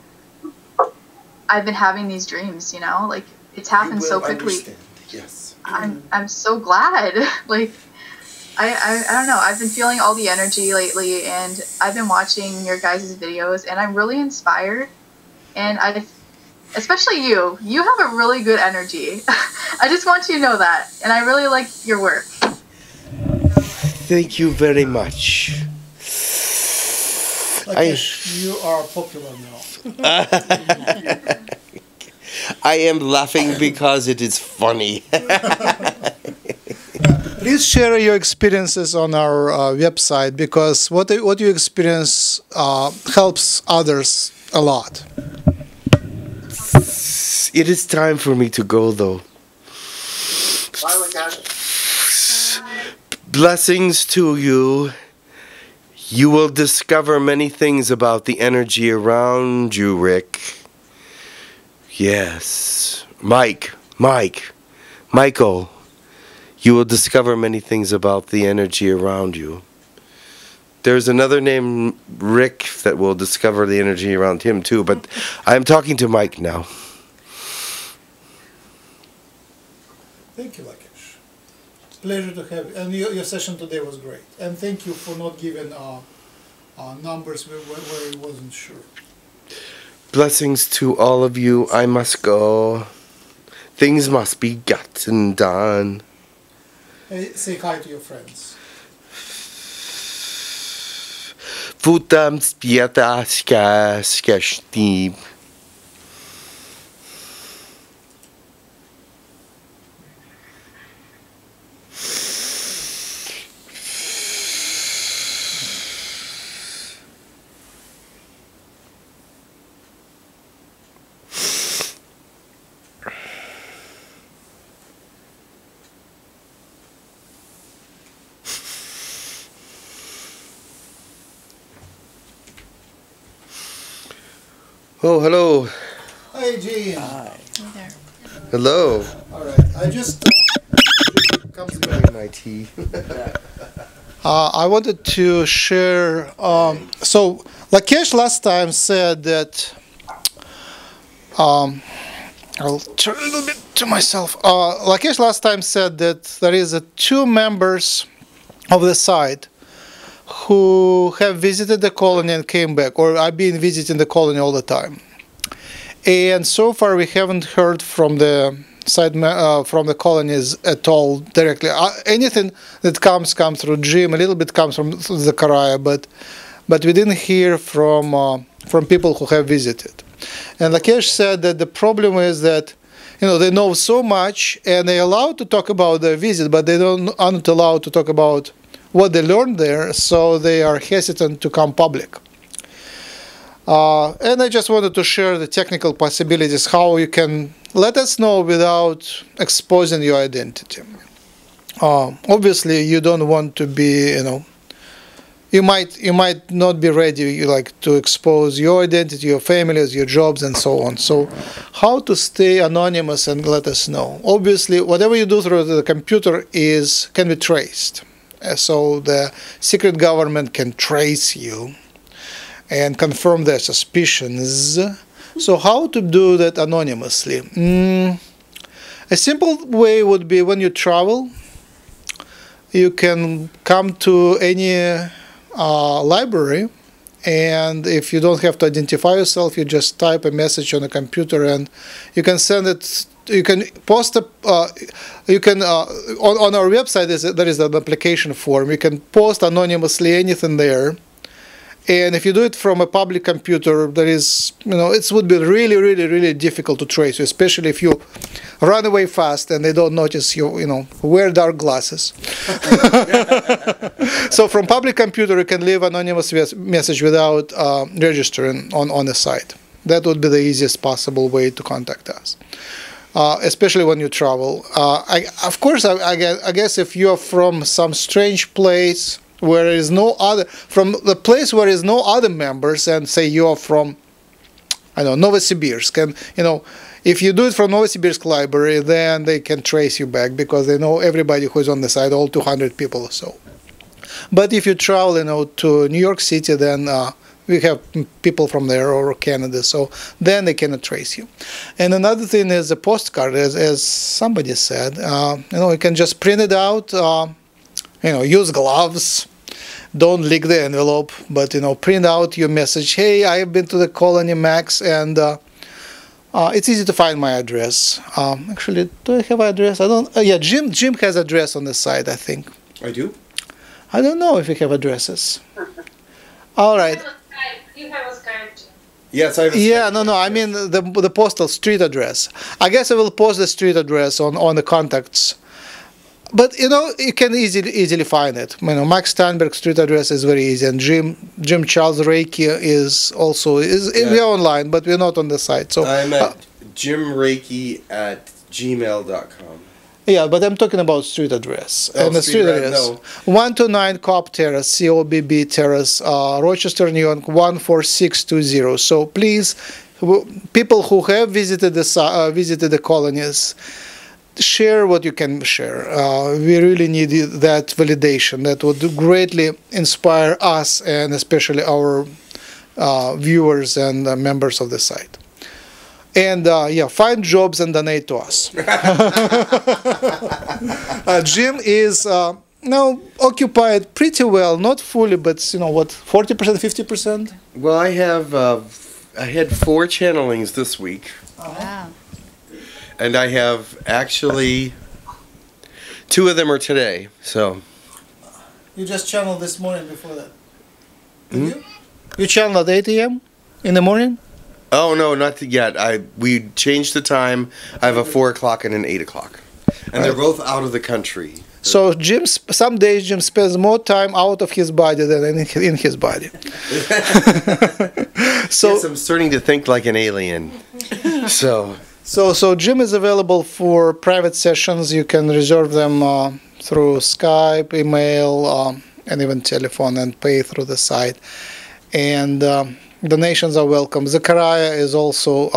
I've been having these dreams, you know? Like, it's happened so quickly. Understand. Yes. I'm so glad. Like, I don't know. I've been feeling all the energy lately, and I've been watching your guys' videos, and I'm really inspired. And I, especially you, you have a really good energy. I just want you to know that, and I really like your work. Thank you very much. Lakesh, you are popular now. I am laughing because it is funny. Please share your experiences on our website, because what you experience helps others a lot. It is time for me to go, though. Bye. Blessings to you. You will discover many things about the energy around you, Rick. Yes. Michael, you will discover many things about the energy around you. There's another name, Rick, that will discover the energy around him too, but I'm talking to Mike now. Thank you, Lakesh. Pleasure to have you. And your session today was great. And thank you for not giving numbers where I wasn't sure. Blessings to all of you. I must go. Things must be gotten done. Hey, say hi to your friends. Futam spieta skashtim. Oh, hello. Hi, Jim. Hi. There. Hello. All right. I just come spilling my tea. I wanted to share. So Lakesh last time said that. I'll turn a little bit to myself. Lakesh last time said that there is two members of the site who have visited the colony and came back, or I've been visiting the colony all the time. And so far we haven't heard from the side from the colonies at all directly. Anything that comes through Jim, a little bit comes from Zechariah, but we didn't hear from people who have visited. And Lakesh said that the problem is that, you know, they know so much and they're allowed to talk about their visit, but they aren't allowed to talk about what they learned there, so they are hesitant to come public. And I just wanted to share the technical possibilities, how you can let us know without exposing your identity. Obviously, you don't want to be, you know, you might not be ready, to expose your identity, your families, your jobs, and so on. So how to stay anonymous and let us know? Obviously, whatever you do through the computer can be traced. So the secret government can trace you and confirm their suspicions. So how to do that anonymously? A simple way would be, when you travel, you can come to any library, and if you don't have to identify yourself, you just type a message on a computer and you can send it. You can post a, on our website there is an application form. You can post anonymously anything there, and if you do it from a public computer, there is, it would be really difficult to trace you, especially if you run away fast and they don't notice you, wear dark glasses. So from public computer you can leave anonymous message without registering on the site. That would be the easiest possible way to contact us. Especially when you travel. Of course, I guess if you are from some strange place where there is no other, from the place where there is no other members, and say you are from, I don't know, Novosibirsk, and, if you do it from Novosibirsk library, then they can trace you back because they know everybody who is on the site, all 200 people or so. But if you travel, to New York City, then we have people from there, or Canada, so then they cannot trace you. And another thing is a postcard, as somebody said. You can just print it out you know, use gloves, don't lick the envelope, but, you know, print out your message. Hey, I've been to the colony, Max, and it's easy to find my address. Actually, do I have an address? I don't. Yeah, Jim has address on the site, I think. I do? I don't know if we have addresses. All right. You have a Skype, Jim. Yes, I have a Skype. Yeah, no, no, I mean the postal street address. I guess I will post the street address on the contacts. But, you know, you can easily find it. You know, Max Steinberg's street address is very easy, and Jim Charles Reiki is also we're online, but we're not on the site. So I'm at jimreiki@gmail.com. Yeah, but I'm talking about street address. Oh, and the street address: 129 Cobb Terrace, C-O-B-B Terrace, Rochester, New York, 14620. So please, people who have visited the colonies, share what you can share. We really need that validation. That would greatly inspire us and especially our viewers and members of the site. And yeah, find jobs and donate to us. Jim is now occupied pretty well, not fully, but you know what, 40%, 50%? Well, I had 4 channelings this week. Oh. Wow. And I have actually 2 of them are today. So you just channeled this morning before that. Did you? You channeled at 8 a.m. in the morning? Oh no, not yet. We changed the time. I have a 4 o'clock and an 8 o'clock, and they're both out of the country. So Jim, some days Jim spends more time out of his body than in his body. So yes, I'm starting to think like an alien. So Jim is available for private sessions. You can reserve them through Skype, email, and even telephone, and pay through the site. And donations are welcome. Zechariah is also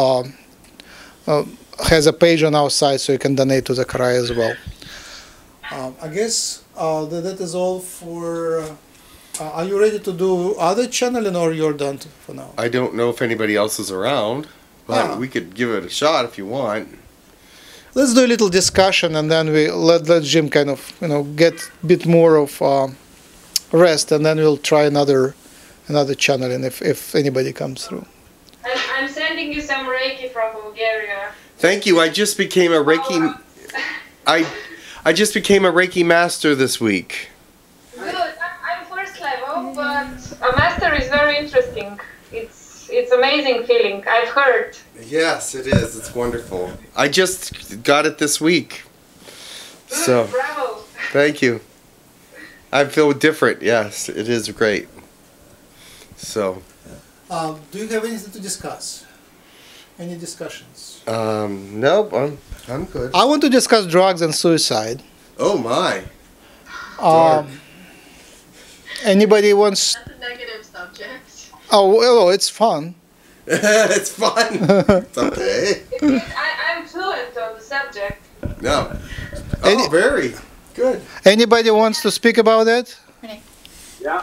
has a page on our site, so you can donate to Zechariah as well. I guess that is all for... are you ready to do other channeling, or you're done for now? I don't know if anybody else is around. But we could give it a shot if you want. Let's do a little discussion, and then we let Jim kind of, you know, get a bit more of rest, and then we'll try another channeling if anybody comes through. I'm sending you some Reiki from Bulgaria. Thank you. I just became a Reiki. I just became a Reiki master this week. Good. I'm first level, but a master is very interesting. It's amazing feeling. I've heard. Yes, it is. It's wonderful. I just got it this week. Good, so, bravo. Thank you. I feel different. Yes, it is great. So, do you have anything to discuss? Any discussions? Nope. I'm good. I want to discuss drugs and suicide. Oh my. Dark. Anybody wants? That's a negative subject. Oh, well, it's fun. It's fun. It's okay. I'm fluent on the subject. No. Oh, very good. Anybody wants to speak about it? Yeah.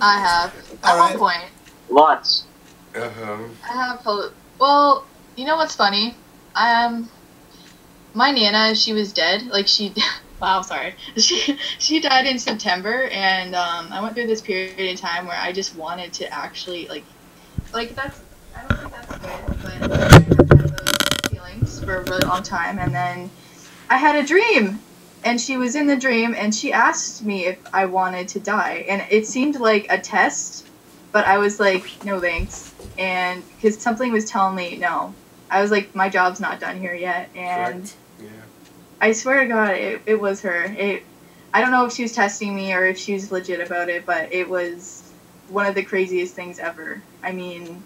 I have. At one point. Lots. I have. Well, you know what's funny? My Nana, she was dead. Like, she... Wow, sorry. She died in September, and I went through this period in time where I just wanted to actually like that's, I don't think that's good, but I had those feelings for a really long time, and then I had a dream, and she was in the dream, and she asked me if I wanted to die, and it seemed like a test, but I was like, no thanks, and because something was telling me no, I was like, my job's not done here yet, and. Sure. I swear to God, it was her. I don't know if she was testing me or if she was legit about it, but it was one of the craziest things ever. I mean,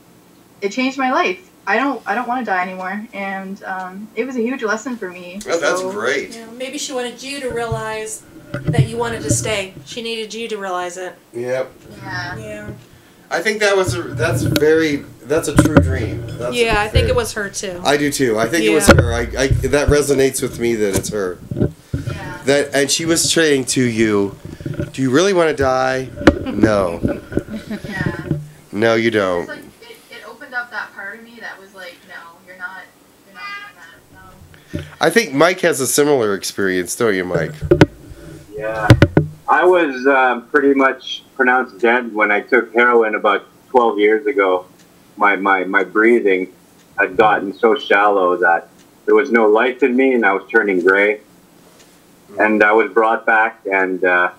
it changed my life. I don't want to die anymore, and it was a huge lesson for me. Oh, so, that's great. Yeah, maybe she wanted you to realize that you wanted to stay. She needed you to realize it. Yep. Yeah. Yeah. I think that was that's a true dream. That's I think it was her too. I do too. I think it was her. I that resonates with me that it's her. Yeah. That and she was saying to you, do you really want to die? No. Yeah. No, you don't. It's like it opened up that part of me that was like, no, you're not doing that. No. I think Mike has a similar experience, don't you, Mike? I was pretty much pronounced dead when I took heroin about 12 years ago. My breathing had gotten so shallow that there was no life in me, and I was turning gray. And I was brought back, and then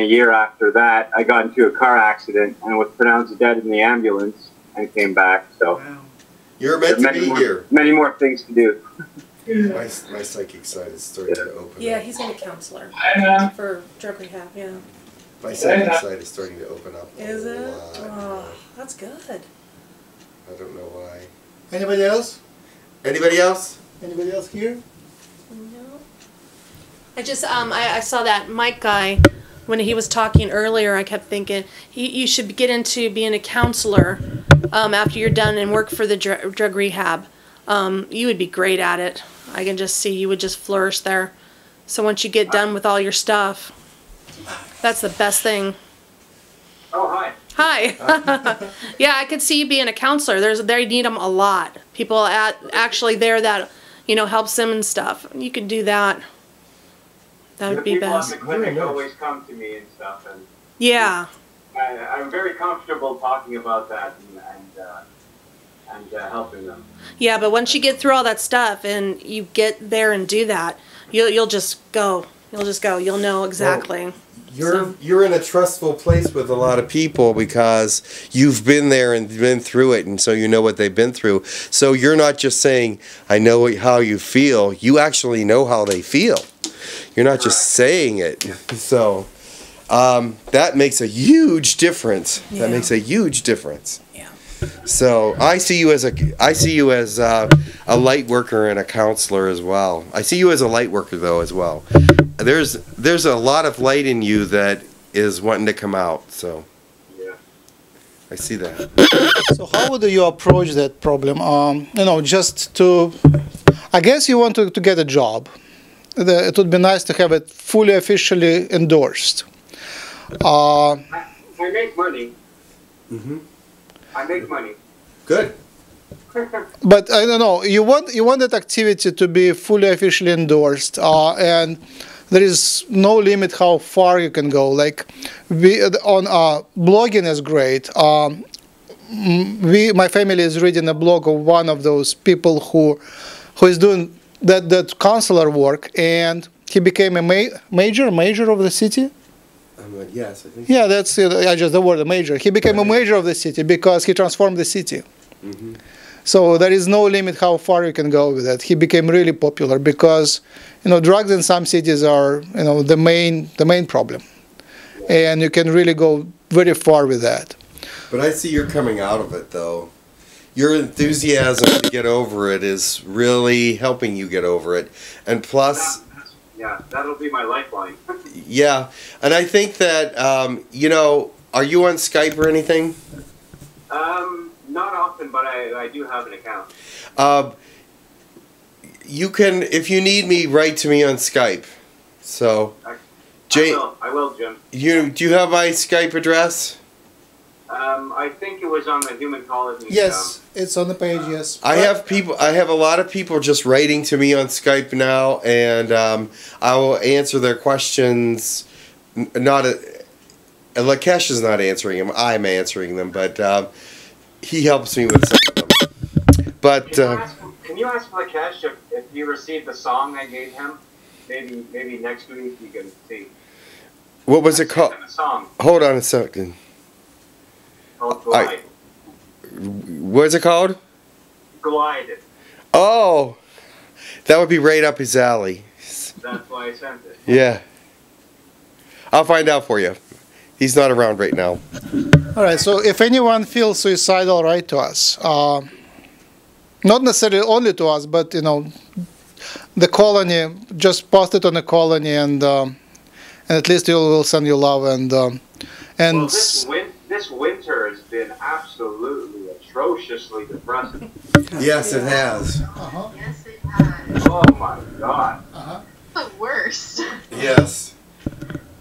a year after that, I got into a car accident and was pronounced dead in the ambulance and came back. So wow. You're meant to be here. Many more things to do. My psychic side is starting to open up. Yeah, he's in a counselor for drug rehab, yeah. My psychic side is starting to open up. Is it? Oh, that's good. I don't know why. Anybody else? Anybody else? Anybody else here? No. I just, I saw that Mike guy, when he was talking earlier, I kept thinking, you should get into being a counselor after you're done and work for the drug rehab. You would be great at it. I can just see you would just flourish there. So once you get done with all your stuff, that's the best thing. Oh, hi. Hi. Yeah, I could see you being a counselor. They need them a lot. People actually there that, you know, helps them and stuff. You could do that. That would be best. The people in the clinic always come to me and stuff. And yeah. I'm very comfortable talking about that and helping them. Yeah, but once you get through all that stuff and you get there and do that, you'll just go. You'll just go. You'll know exactly. Well, you're in a trustful place with a lot of people because you've been there and been through it, and so you know what they've been through. So you're not just saying, I know how you feel. You actually know how they feel. You're not just saying it. So that makes a huge difference. Yeah. That makes a huge difference. Yeah. So I see you as a light worker and a counselor as well. I see you as a light worker though as well. There's a lot of light in you that is wanting to come out. So yeah, I see that. So how would you approach that problem? You know, just to, I guess you want to get a job. It would be nice to have it fully officially endorsed. I make money. Mm-hmm. I make money. Good. But I don't know. You want that activity to be fully officially endorsed, and there is no limit how far you can go. Like blogging is great. My family is reading a blog of one of those people who is doing that counselor work, and he became a major of the city. Yes, I think. Yeah, that's it. I just the word major. He became a major of the city because he transformed the city. Mm-hmm. So there is no limit how far you can go with that. He became really popular because, you know, drugs in some cities are, you know, the main problem, and you can really go very far with that. But I see you're coming out of it though. Your enthusiasm to get over it is really helping you get over it, and plus. Yeah, that'll be my lifeline. Yeah, and I think that, you know, are you on Skype or anything? Not often, but I do have an account. You can, if you need me, write to me on Skype. So, I will, Jim. Do you have my Skype address? I think it was on the Human College. Yes, it's on the page. Yes, I have people. I have a lot of people just writing to me on Skype now, and I will answer their questions. Lakesh is not answering them. I'm answering them, but he helps me with some of them. But can you ask Lakesh if you received the song I gave him? Maybe next week you can see. What was it called? Hold on a second. Glide. What's it called? Glide. Oh, that would be right up his alley. That's why I sent it. Yeah. I'll find out for you. He's not around right now. All right, so if anyone feels suicidal, write to us. Not necessarily only to us, but, you know, the colony, just post it on the colony, and at least we'll send you love. And well, this winter has been absolutely atrociously depressing. Yes, it has. Uh-huh. Yes, it has. Oh my God. Uh-huh. The worst. Yes.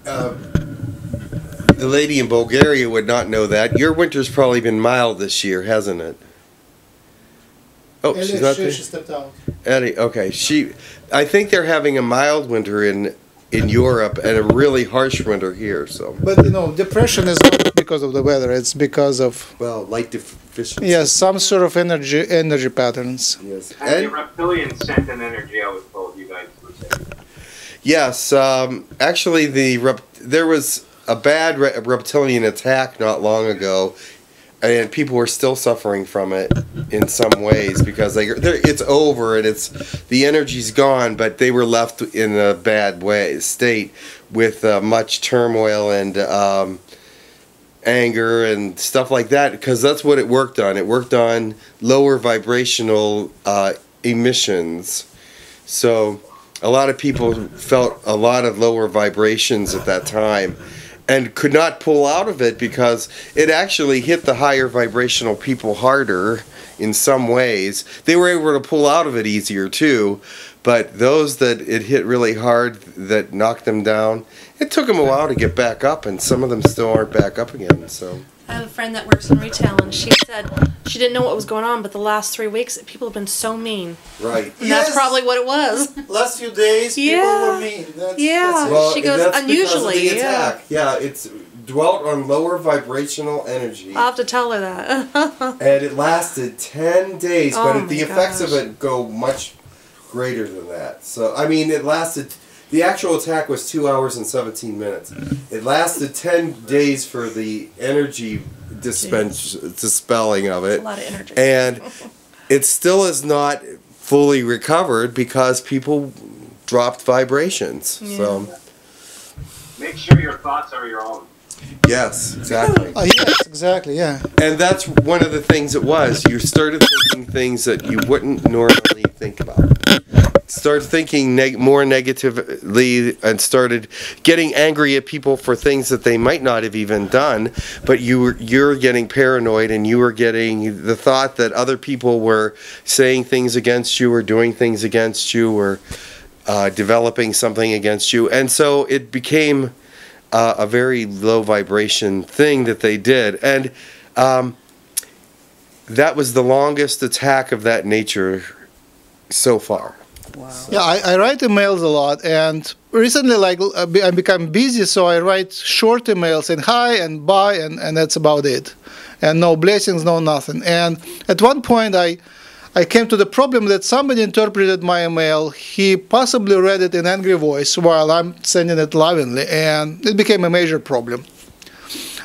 The lady in Bulgaria would not know that. Your winter's probably been mild this year, hasn't it? Oh, Ellie, she's not there. She stepped out. Ellie, okay. I think they're having a mild winter in in Europe and a really harsh winter here. So, but you know, depression is not because of the weather; it's because of, well, light deficiency. Yes, some sort of energy patterns. Yes, and the reptilians sent an energy. I was told you guys were saying. Yes, actually, there was a bad reptilian attack not long ago, and people were still suffering from it in some ways because it's over and the energy's gone, but they were left in a bad state with much turmoil and anger and stuff like that, because that's what it worked on. It worked on lower vibrational emissions. So a lot of people felt a lot of lower vibrations at that time, and could not pull out of it because it actually hit the higher vibrational people harder in some ways. They were able to pull out of it easier too, but those that it hit really hard, that knocked them down, it took them a while to get back up, and some of them still aren't back up again. So I have a friend that works in retail, and she said she didn't know what was going on, but the last 3 weeks, people have been so mean. Right. And yes, that's probably what it was. Last few days, yeah, people were mean. That's, yeah. That's, well, she goes, that's unusually. Yeah. Yeah, it's dwelt on lower vibrational energy. I'll have to tell her that. And it lasted 10 days, oh, but the effects of it go much greater than that. So, I mean, it lasted... The actual attack was 2 hours and 17 minutes. It lasted 10 days for the energy dispelling of it. That's a lot of energy. And it still is not fully recovered because people dropped vibrations. Yeah. So make sure your thoughts are your own. Yes, exactly. Oh, yes, exactly. Yeah. And that's one of the things it was. You started thinking things that you wouldn't normally think about. Started thinking more negatively and started getting angry at people for things that they might not have even done, but you're getting paranoid, and you were getting the thought that other people were saying things against you or doing things against you or developing something against you. And so it became a very low vibration thing that they did. And that was the longest attack of that nature so far. Wow. Yeah, I write emails a lot, and recently, like, I become busy, so I write short emails and hi and bye, and that's about it, and no blessings, no nothing. And at one point, I came to the problem that somebody interpreted my email. He possibly read it in angry voice while I'm sending it lovingly, and it became a major problem.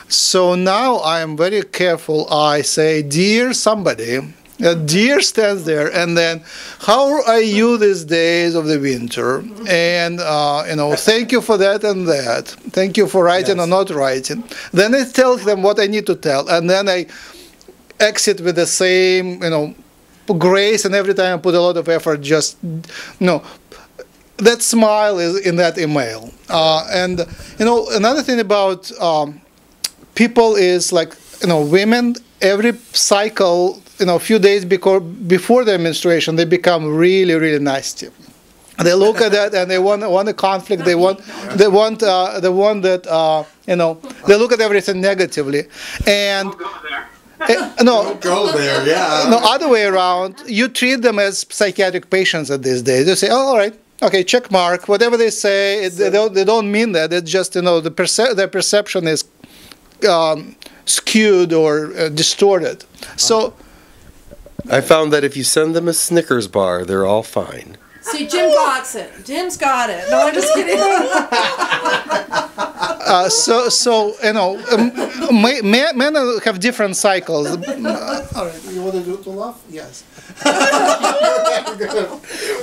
So now I am very careful. I say, dear somebody. A deer stands there, and then, how are you these days of the winter? And, you know, thank you for that and that. Thank you for writing, yes, or not writing. Then I tell them what I need to tell, and then I exit with the same, you know, grace, and every time I put a lot of effort, just, you know, that smile is in that email. And, you know, another thing about people is, like, you know, women, every cycle, you know, a few days before their menstruation, they become really, really nasty. They look at that and they want a conflict. They want that. You know, they look at everything negatively. And don't go there. No, don't go there. Yeah. No, other way around. You treat them as psychiatric patients at these days. You say, oh, all right, okay, check mark. Whatever they say, they don't mean that. It's just, you know, their perception is skewed or distorted. So. I found that if you send them a Snickers bar, they're all fine. See, Jim got it. Jim's got it. No, I'm just kidding. So you know, men have different cycles. All right, you want to do it to laugh? Yes.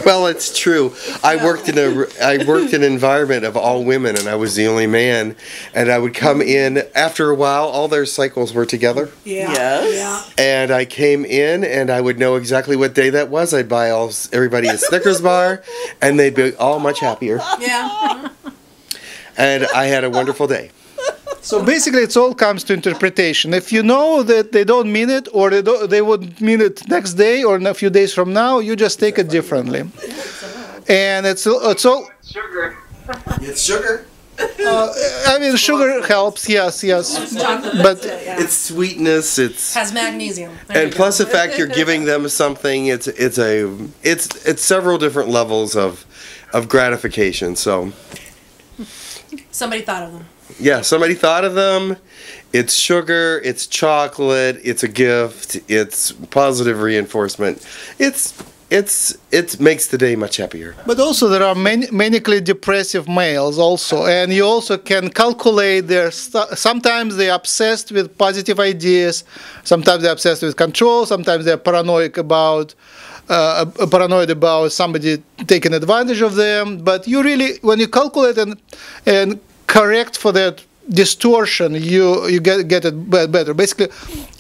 Well, it's true. I worked in an environment of all women, and I was the only man. And I would come in after a while. All their cycles were together. Yeah. Yes. Yeah. And I came in, and I would know exactly what day that was. I'd buy everybody a Snickers bar, and they'd be all much happier. Yeah. And I had a wonderful day. So basically, it all comes to interpretation. If you know that they don't mean it, or they would mean it next day or in a few days from now, you just take it differently. And it's all sugar. It's sugar. I mean, sugar helps. Yes, yes. But it's sweetness. It has magnesium. And plus the fact you're giving them something. It's several different levels of gratification. So. Somebody thought of them. Yeah, somebody thought of them. It's sugar, it's chocolate, it's a gift, it's positive reinforcement. It makes the day much happier. But also there are many manically depressive males also, and you also can calculate their sometimes they're obsessed with positive ideas, sometimes they're obsessed with control, sometimes they're paranoid about somebody taking advantage of them. But you really, when you calculate and correct for that distortion, you get it better. Basically,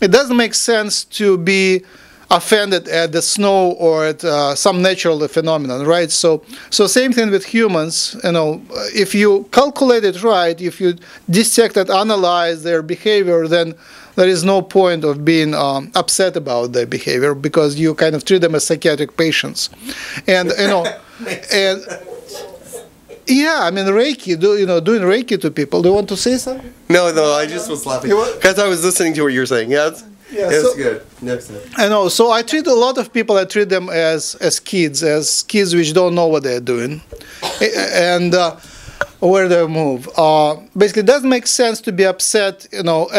it doesn't make sense to be offended at the snow or at some natural phenomenon, right? So same thing with humans. You know, if you calculate it right, if you dissect and analyze their behavior, then there is no point of being upset about their behavior, because you kind of treat them as psychiatric patients, and you know, and yeah, I mean Reiki. Doing Reiki to people. Do you want to say something? No, I just was laughing because I was listening to what you were saying. Yeah. It's good. Next time. I know. So I treat a lot of people. I treat them as kids which don't know what they're doing, and where they move. Basically, it doesn't make sense to be upset. You know,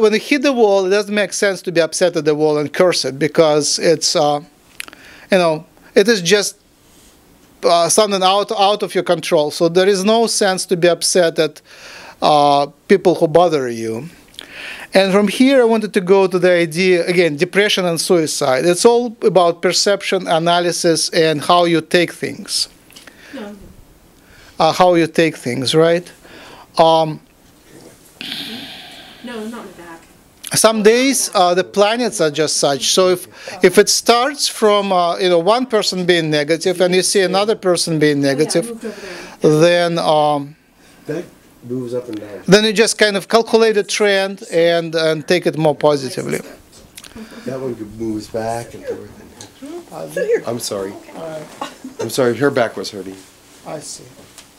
when they hit the wall, it doesn't make sense to be upset at the wall and curse it, because it's, it is just something out of your control. So there is no sense to be upset at people who bother you. And from here, I wanted to go to the idea, again, depression and suicide. It's all about perception, analysis, and how you take things. No. How you take things, right? No, not in the back. Some days, the planets are just such. So if it starts from, one person being negative, and you see another person being negative, then... moves up and down. Then you just kind of calculate the trend and take it more positively. That one moves back and forth. I'm sorry. I'm sorry, her back was hurting. I see.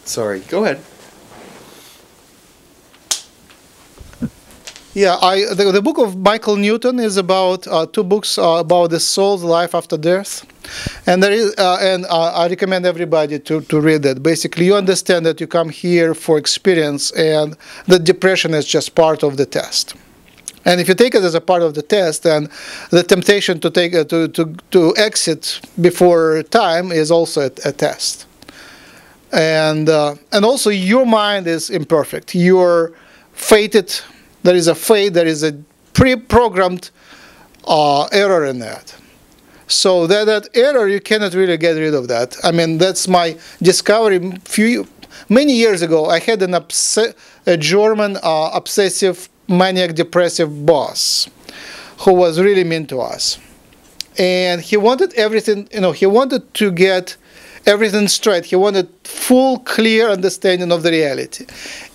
Sorry, go ahead. Yeah, the book of Michael Newton is about two books about the soul, life after death, and there is I recommend everybody to read that. Basically, you understand that you come here for experience, and that depression is just part of the test. And if you take it as a part of the test, then the temptation to take to exit before time is also a test. And also your mind is imperfect. You're fated. There is a fate, there is a pre-programmed error in that. So that error, you cannot really get rid of that. I mean, that's my discovery. Many years ago, I had a German obsessive, maniac-depressive boss who was really mean to us. And he wanted everything, he wanted to get everything straight. He wanted full, clear understanding of the reality.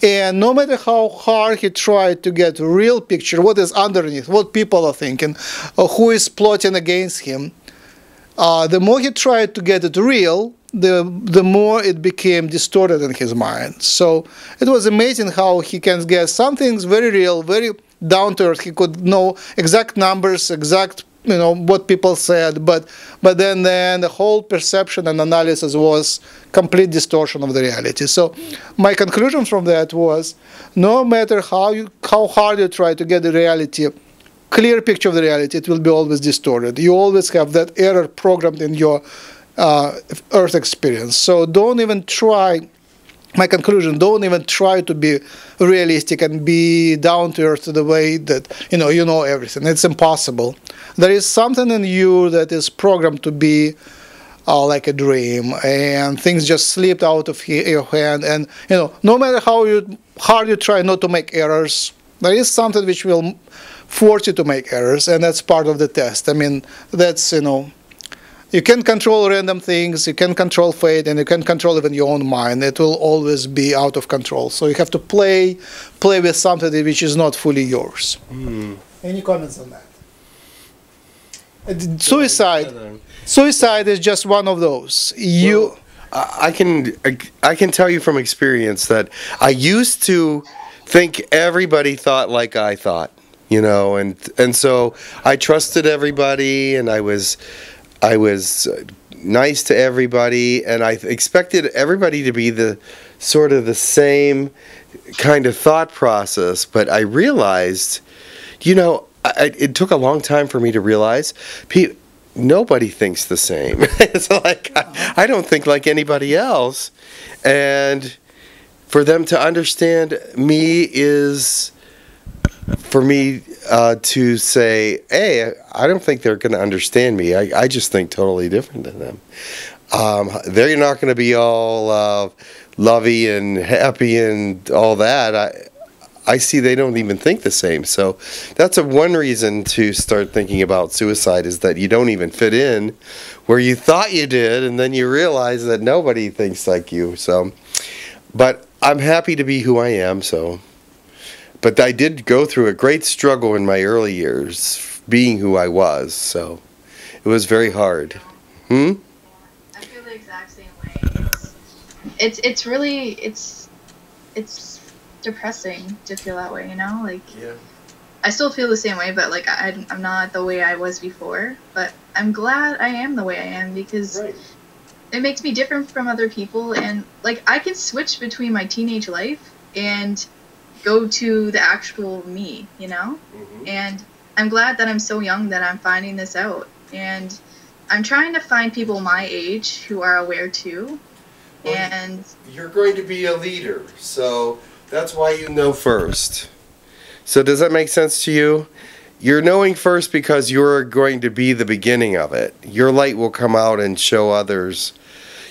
And no matter how hard he tried to get a real picture, what is underneath, what people are thinking, who is plotting against him, the more he tried to get it real, the more it became distorted in his mind. So it was amazing how he can get some things very real, very down to earth. He could know exact numbers, exact what people said, but then the whole perception and analysis was complete distortion of the reality. So my conclusion from that was, no matter how hard you try to get the reality, clear picture of the reality, it will be always distorted. You always have that error programmed in your earth experience. So don't even try. My conclusion, don't even try to be realistic and be down to earth the way that, you know everything. It's impossible. There is something in you that is programmed to be like a dream, and things just slipped out of your hand. And, no matter how hard you try not to make errors, there is something which will force you to make errors, and that's part of the test. I mean, that's, you can control random things, you can control fate, and you can control even your own mind. It will always be out of control. So you have to play with something which is not fully yours. Mm. Any comments on that? Suicide is just one of those. I can tell you from experience that I used to think everybody thought like I thought, and so I trusted everybody, and I was nice to everybody, and I expected everybody to be the sort of the same kind of thought process, but I realized, you know, it took a long time for me to realize nobody thinks the same. It's like, I don't think like anybody else. And for them to understand me is for me to say, hey, I don't think they're going to understand me. I just think totally different than them. They're not going to be all lovey and happy and all that. I see they don't even think the same. So that's one reason to start thinking about suicide, is that you don't even fit in where you thought you did, and then you realize that nobody thinks like you. So, but I'm happy to be who I am. So, but I did go through a great struggle in my early years being who I was. So it was very hard. I feel the exact same way. It's really, it's depressing to feel that way, you know, like, yeah. I still feel the same way, but like I'm not the way I was before, but I'm glad I am the way I am, because right. It makes me different from other people, and like I can switch between my teenage life and go to the actual me, you know. And I'm glad that I'm so young that I'm finding this out, and I'm trying to find people my age who are aware too. Well, and you're going to be a leader, so that's why you know first. So does that make sense to you? You're knowing first because you're going to be the beginning of it. Your light will come out and show others.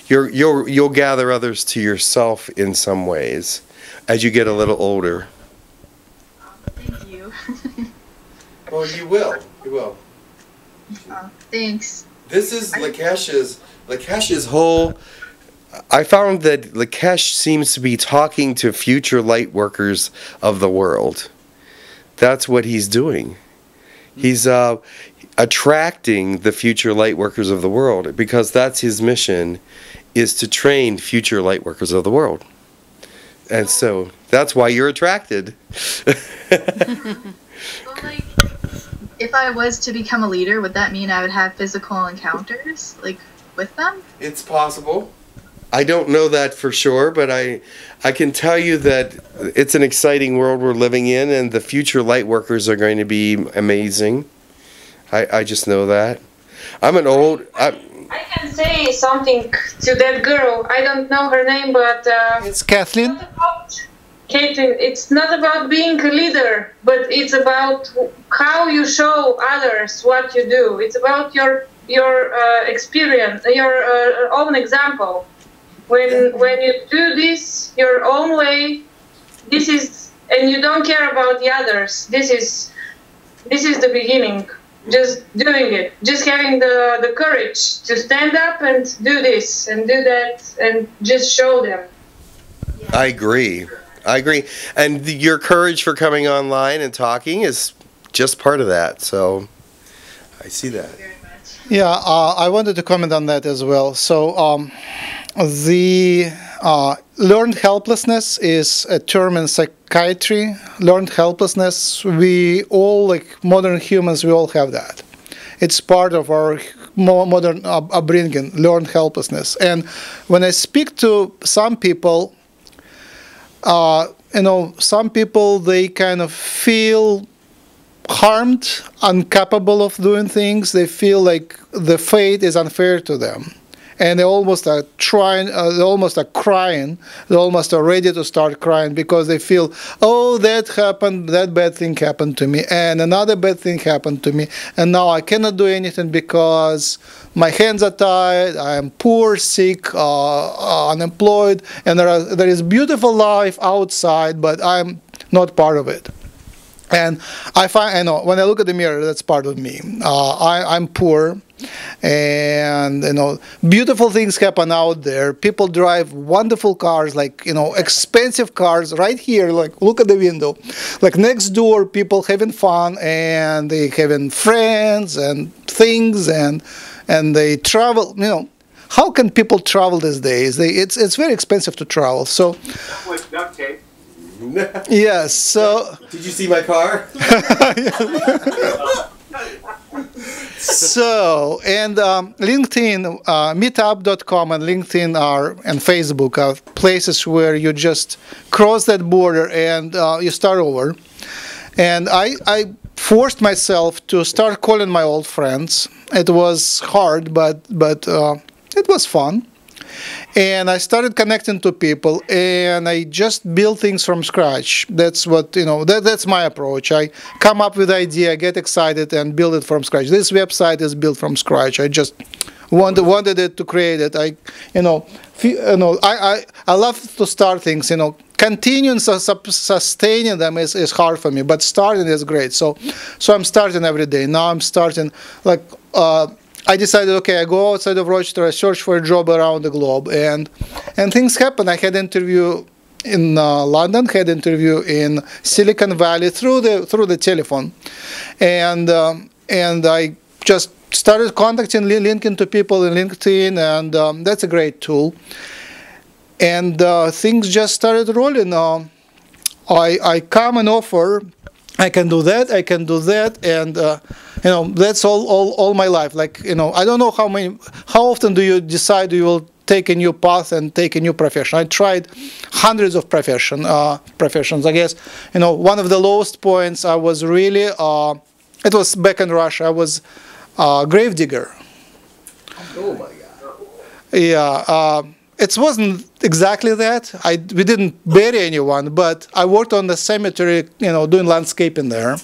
You'll gather others to yourself in some ways as you get a little older. Thank you. Well, you will. You will. Thanks. This is Lakesh's whole... I found that Lakesh seems to be talking to future light workers of the world. That's what he's doing. He's attracting the future light workers of the world, because that's his mission, is to train future light workers of the world. And so that's why you're attracted. Well, like, if I was to become a leader, would that mean I would have physical encounters, like, with them? It's possible. I don't know that for sure, but I can tell you that it's an exciting world we're living in, and the future light workers are going to be amazing. I just know that. I'm an old... I can say something to that girl. I don't know her name, but... it's Kathleen. Caitlin, it's not about being a leader, but it's about how you show others what you do. It's about your experience, your own example. When you do this your own way, this is, and you don't care about the others. This is the beginning. Just doing it, just having the courage to stand up and do this and do that, and just show them. Yeah. I agree. I agree. And your courage for coming online and talking is just part of that. So I see that. Yeah, I wanted to comment on that as well. So. The learned helplessness is a term in psychiatry. Learned helplessness, we all, like modern humans, we all have that. It's part of our modern upbringing, learned helplessness. And when I speak to some people, you know, some people, they kind of feel harmed, incapable of doing things. They feel like the fate is unfair to them. And they almost are trying, they almost are crying, they almost are ready to start crying, because they feel, oh, that happened, that bad thing happened to me, and another bad thing happened to me, and now I cannot do anything because my hands are tied, I am poor, sick, unemployed, and there is beautiful life outside, but I'm not part of it. And I know when I look at the mirror, that's part of me. I'm poor, and you know, beautiful things happen out there. People drive wonderful cars, like, you know, expensive cars. Right here, like, look at the window. Like next door, people having fun, and they having friends and things, and they travel. You know, how can people travel these days? It's very expensive to travel. So. Okay. Yes, so... Did you see my car? So, and LinkedIn, meetup.com and LinkedIn are, and Facebook are places where you just cross that border and you start over. And I forced myself to start calling my old friends. It was hard, but it was fun. And I started connecting to people, and I just built things from scratch. That's what, you know, that's my approach. I come up with an idea, get excited, and build it from scratch. This website is built from scratch. I just wanted it to create it. I love to start things, you know. Continuing, sustaining them is hard for me, but starting is great. So I'm starting every day. Now I'm starting, like, I decided, okay, I go outside of Rochester, I search for a job around the globe, and things happen. I had an interview in London, had an interview in Silicon Valley through the telephone, and I just started contacting, linking to people in LinkedIn, and that's a great tool. And things just started rolling. I come and offer. I can do that, and you know, that's all my life. Like, you know, I don't know how often do you decide you will take a new path and take a new profession. I tried hundreds of professions. I guess, you know, one of the lowest points I was really, it was back in Russia. I was a gravedigger. Oh my God. Yeah. It wasn't exactly that. We didn't bury anyone, but I worked on the cemetery, you know, doing landscaping there,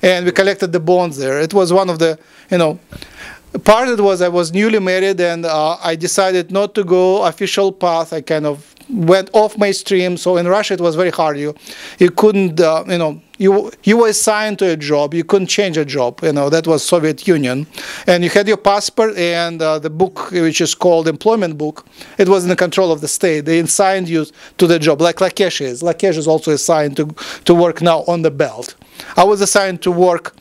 and we collected the bones there. It was one of the, you know, part of it was I was newly married, and I decided not to go official path. I kind of went off my stream. So in Russia, it was very hard. You couldn't, you know, you were assigned to a job. You couldn't change a job. You know, that was Soviet Union. And you had your passport and the book, which is called employment book. It was in the control of the state. They assigned you to the job, like Lakesh is. Lakesh is also assigned to work now on the belt. I was assigned to work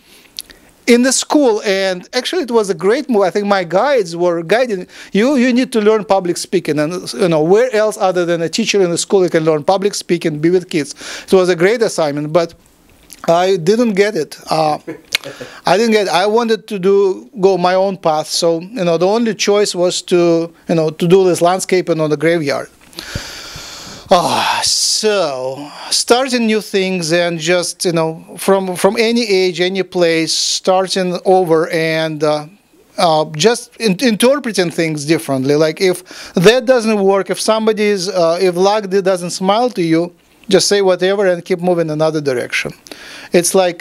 in the school, and actually it was a great move. I think my guides were guiding you. You need to learn public speaking, and you know, where else other than a teacher in the school you can learn public speaking, be with kids. It was a great assignment, but I didn't get it. I wanted to go my own path. So, you know, the only choice was to, you know, to do this landscaping on the graveyard. So starting new things, and just, you know, from any age, any place, starting over, and just interpreting things differently. Like, if that doesn't work, if somebody's, if luck doesn't smile to you, just say whatever and keep moving another direction. It's like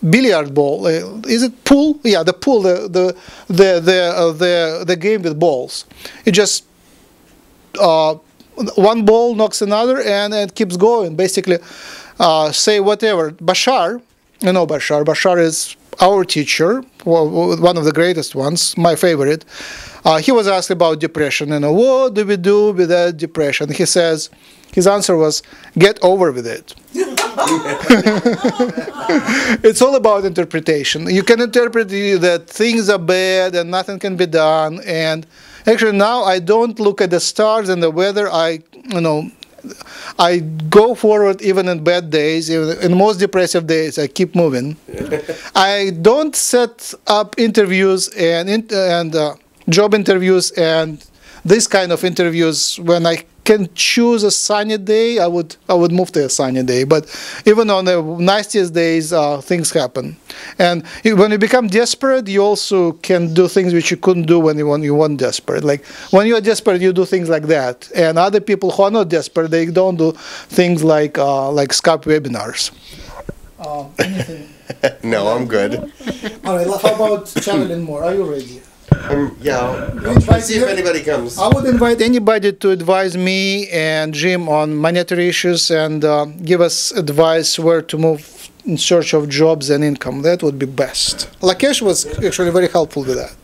billiard ball. Is it pool? Yeah, the pool, the game with balls. It just one ball knocks another, and it keeps going. Basically, say whatever. Bashar, you know, Bashar is our teacher, one of the greatest ones, my favorite. He was asked about depression, and, you know, what do we do with that depression? He says, his answer was, get over with it. It's all about interpretation. You can interpret that things are bad and nothing can be done. And actually now I don't look at the stars and the weather. I go forward even in bad days, even in most depressive days. I keep moving. I don't set up interviews and job interviews and this kind of interviews. When I can choose a sunny day, I would move to a sunny day. But even on the nastiest days, things happen. And when you become desperate, you also can do things which you couldn't do when you weren't desperate. Like, when you are desperate, you do things like that. And other people who are not desperate, they don't do things like Skype webinars. Anything? No, I'm good. All right. How about traveling more? Are you ready? I'll see if anybody comes. I would invite anybody to advise me and Jim on monetary issues and give us advice where to move in search of jobs and income. That would be best. Lakesh was actually very helpful with that.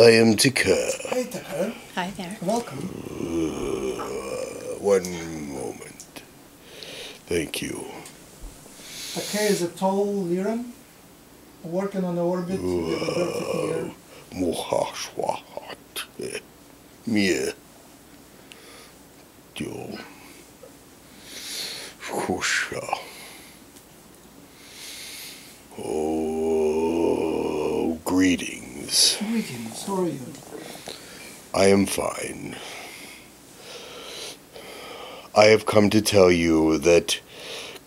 I am Takar. Hey Takar. Hi there. Welcome. One moment. Thank you. Takar is a tall Lyran working on the orbit with a vertical here. Mohashwahat. Mie. Yo. Khusha. Oh, greetings. Greetings, how are you? I am fine. I have come to tell you that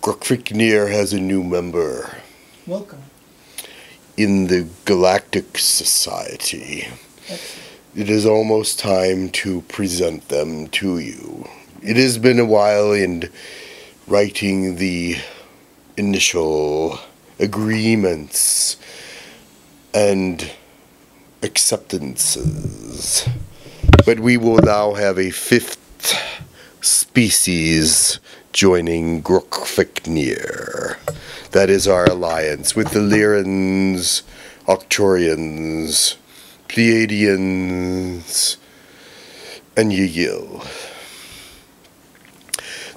Girk Fitneer has a new member. Welcome. In the Galactic Society. Excellent. It is almost time to present them to you. It has been a while in writing the initial agreements and acceptances, but we will now have a fifth species joining Girk Fitneer. That is our alliance with the Lyrans, Octorians, Pleiadians, and Yigil.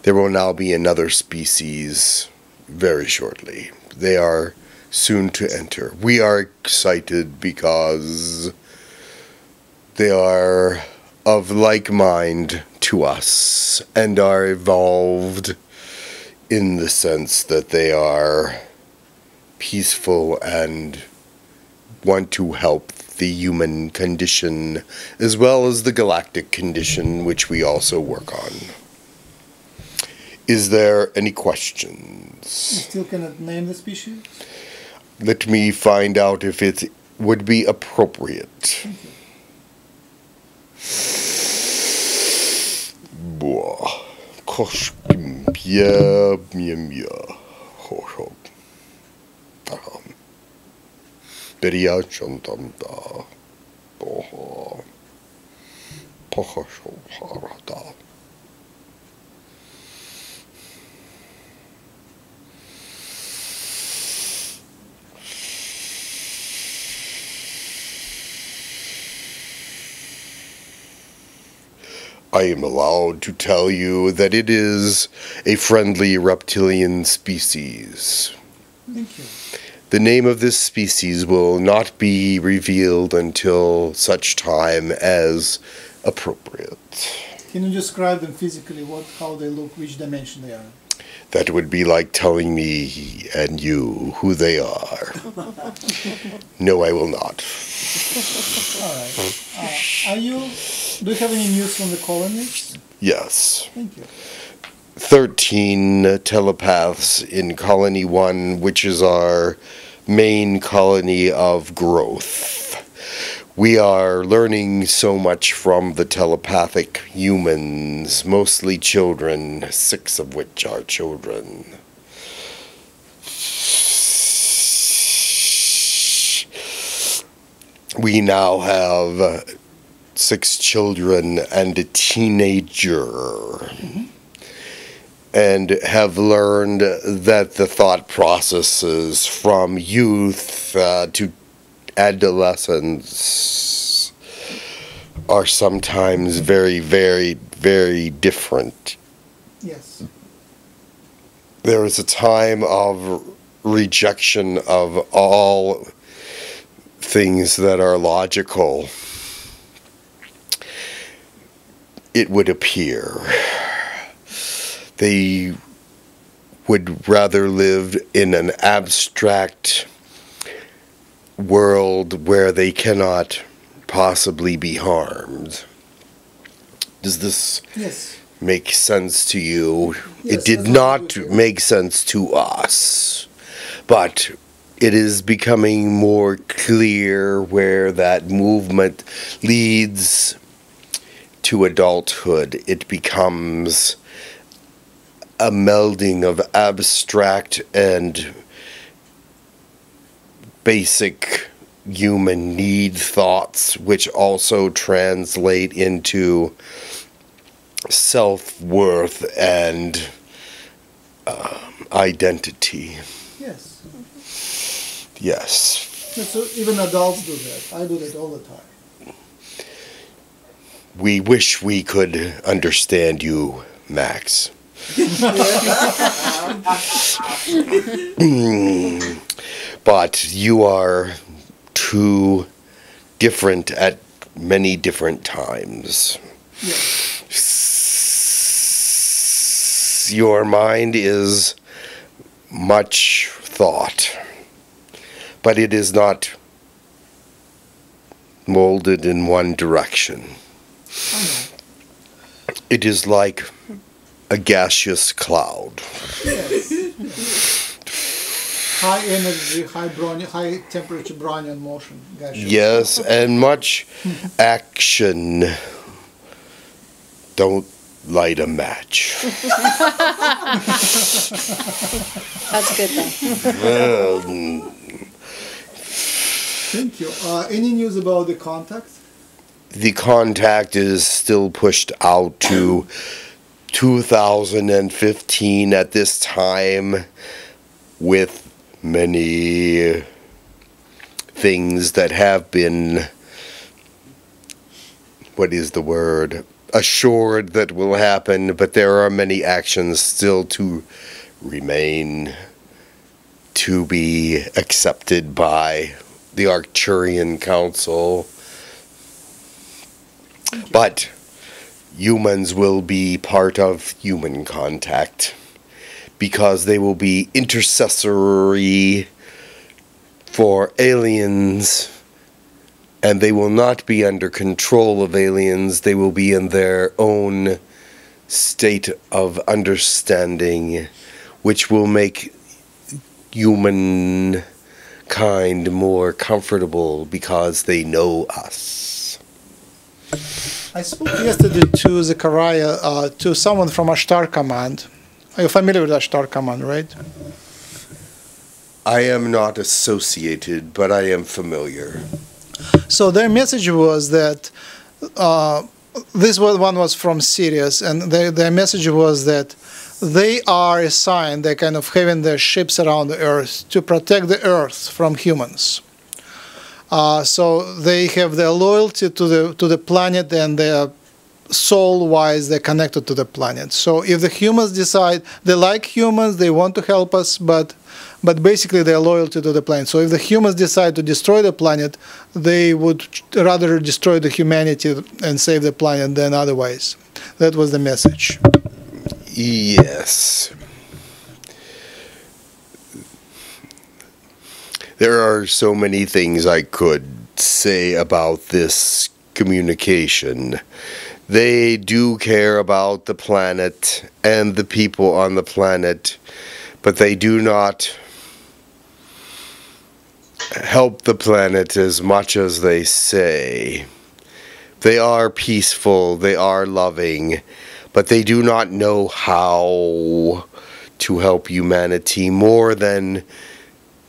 There will now be another species very shortly. They are soon to enter. We are excited because they are of like mind to us and are evolved in the sense that they are peaceful and want to help the human condition as well as the galactic condition, which we also work on. Is there any questions? You still cannot name the species? Let me find out if it would be appropriate. I am allowed to tell you that it is a friendly reptilian species. Thank you. The name of this species will not be revealed until such time as appropriate. Can you describe them physically, how they look, which dimension they are? That would be like telling me and you who they are. No, I will not. All right. Do you have any news from the colonies? Yes. Thank you. 13 telepaths in Colony 1, which is our main colony of growth. We are learning so much from the telepathic humans, mostly children, 6 of which are children. We now have 6 children and a teenager, and have learned that the thought processes from youth to adolescence are sometimes very, very, very different Yes. There is a time of rejection of all things that are logical, it would appear. They would rather live in an abstract world where they cannot possibly be harmed. Does this make sense to you? Yes, it did not make sense to us, but it is becoming more clear where that movement leads to adulthood. It becomes a melding of abstract and basic human need thoughts, which also translate into self-worth and identity. Yes. Mm-hmm. Yes. And so even adults do that. I do that all the time. We wish we could understand you, Max. But you are too different at many different times. Yeah. Your mind is much thought, but it is not molded in one direction. Oh, no. It is like a gaseous cloud. Yes. High energy, high temperature Brownian motion. Gaseous. Yes, and much action. Don't light a match. That's a good thing. Thank you. Any news about the contact? The contact is still pushed out to 2015 at this time, with many things that have been, what is the word, assured that will happen, but there are many actions still to remain to be accepted by the Arcturian Council. But humans will be part of human contact because they will be intercessory for aliens, and they will not be under control of aliens. They will be in their own state of understanding, which will make humankind more comfortable because they know us. I spoke yesterday to Zechariah, to someone from Ashtar Command. Are you familiar with Ashtar Command, right? I am not associated, but I am familiar. So their message was that, this one was from Sirius, and their message was that they are assigned, they're kind of having their ships around the Earth to protect the Earth from humans. So they have their loyalty to the planet, and their soul-wise they're connected to the planet. So if the humans decide they like humans, they want to help us, but basically they're loyalty to the planet. So if the humans decide to destroy the planet, they would rather destroy the humanity and save the planet than otherwise. That was the message. Yes. There are so many things I could say about this communication. They do care about the planet and the people on the planet, but they do not help the planet as much as they say. They are peaceful, they are loving, but they do not know how to help humanity more than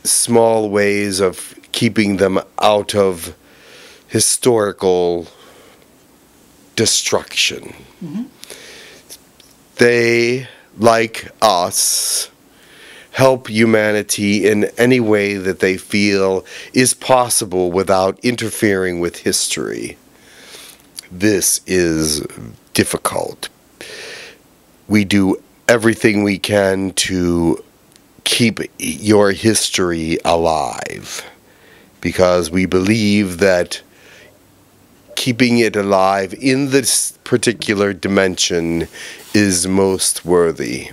small ways of keeping them out of historical destruction. Mm-hmm. They, like us, help humanity in any way that they feel is possible without interfering with history. This is difficult. We do everything we can to keep your history alive, because we believe that keeping it alive in this particular dimension is most worthy.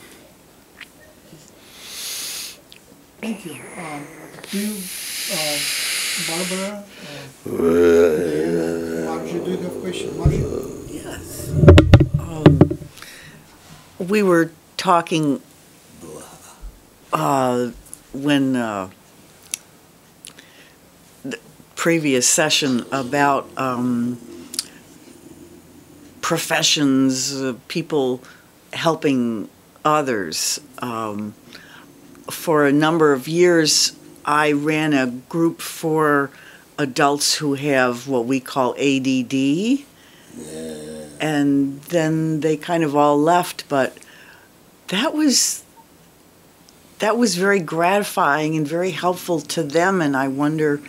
Thank you. Barbara, Marjorie, do you have a question? Marjorie? Yes. We were talking when the previous session about professions, people helping others. For a number of years, I ran a group for adults who have what we call ADD, and then they kind of all left, but that was very gratifying and very helpful to them, and I wonder,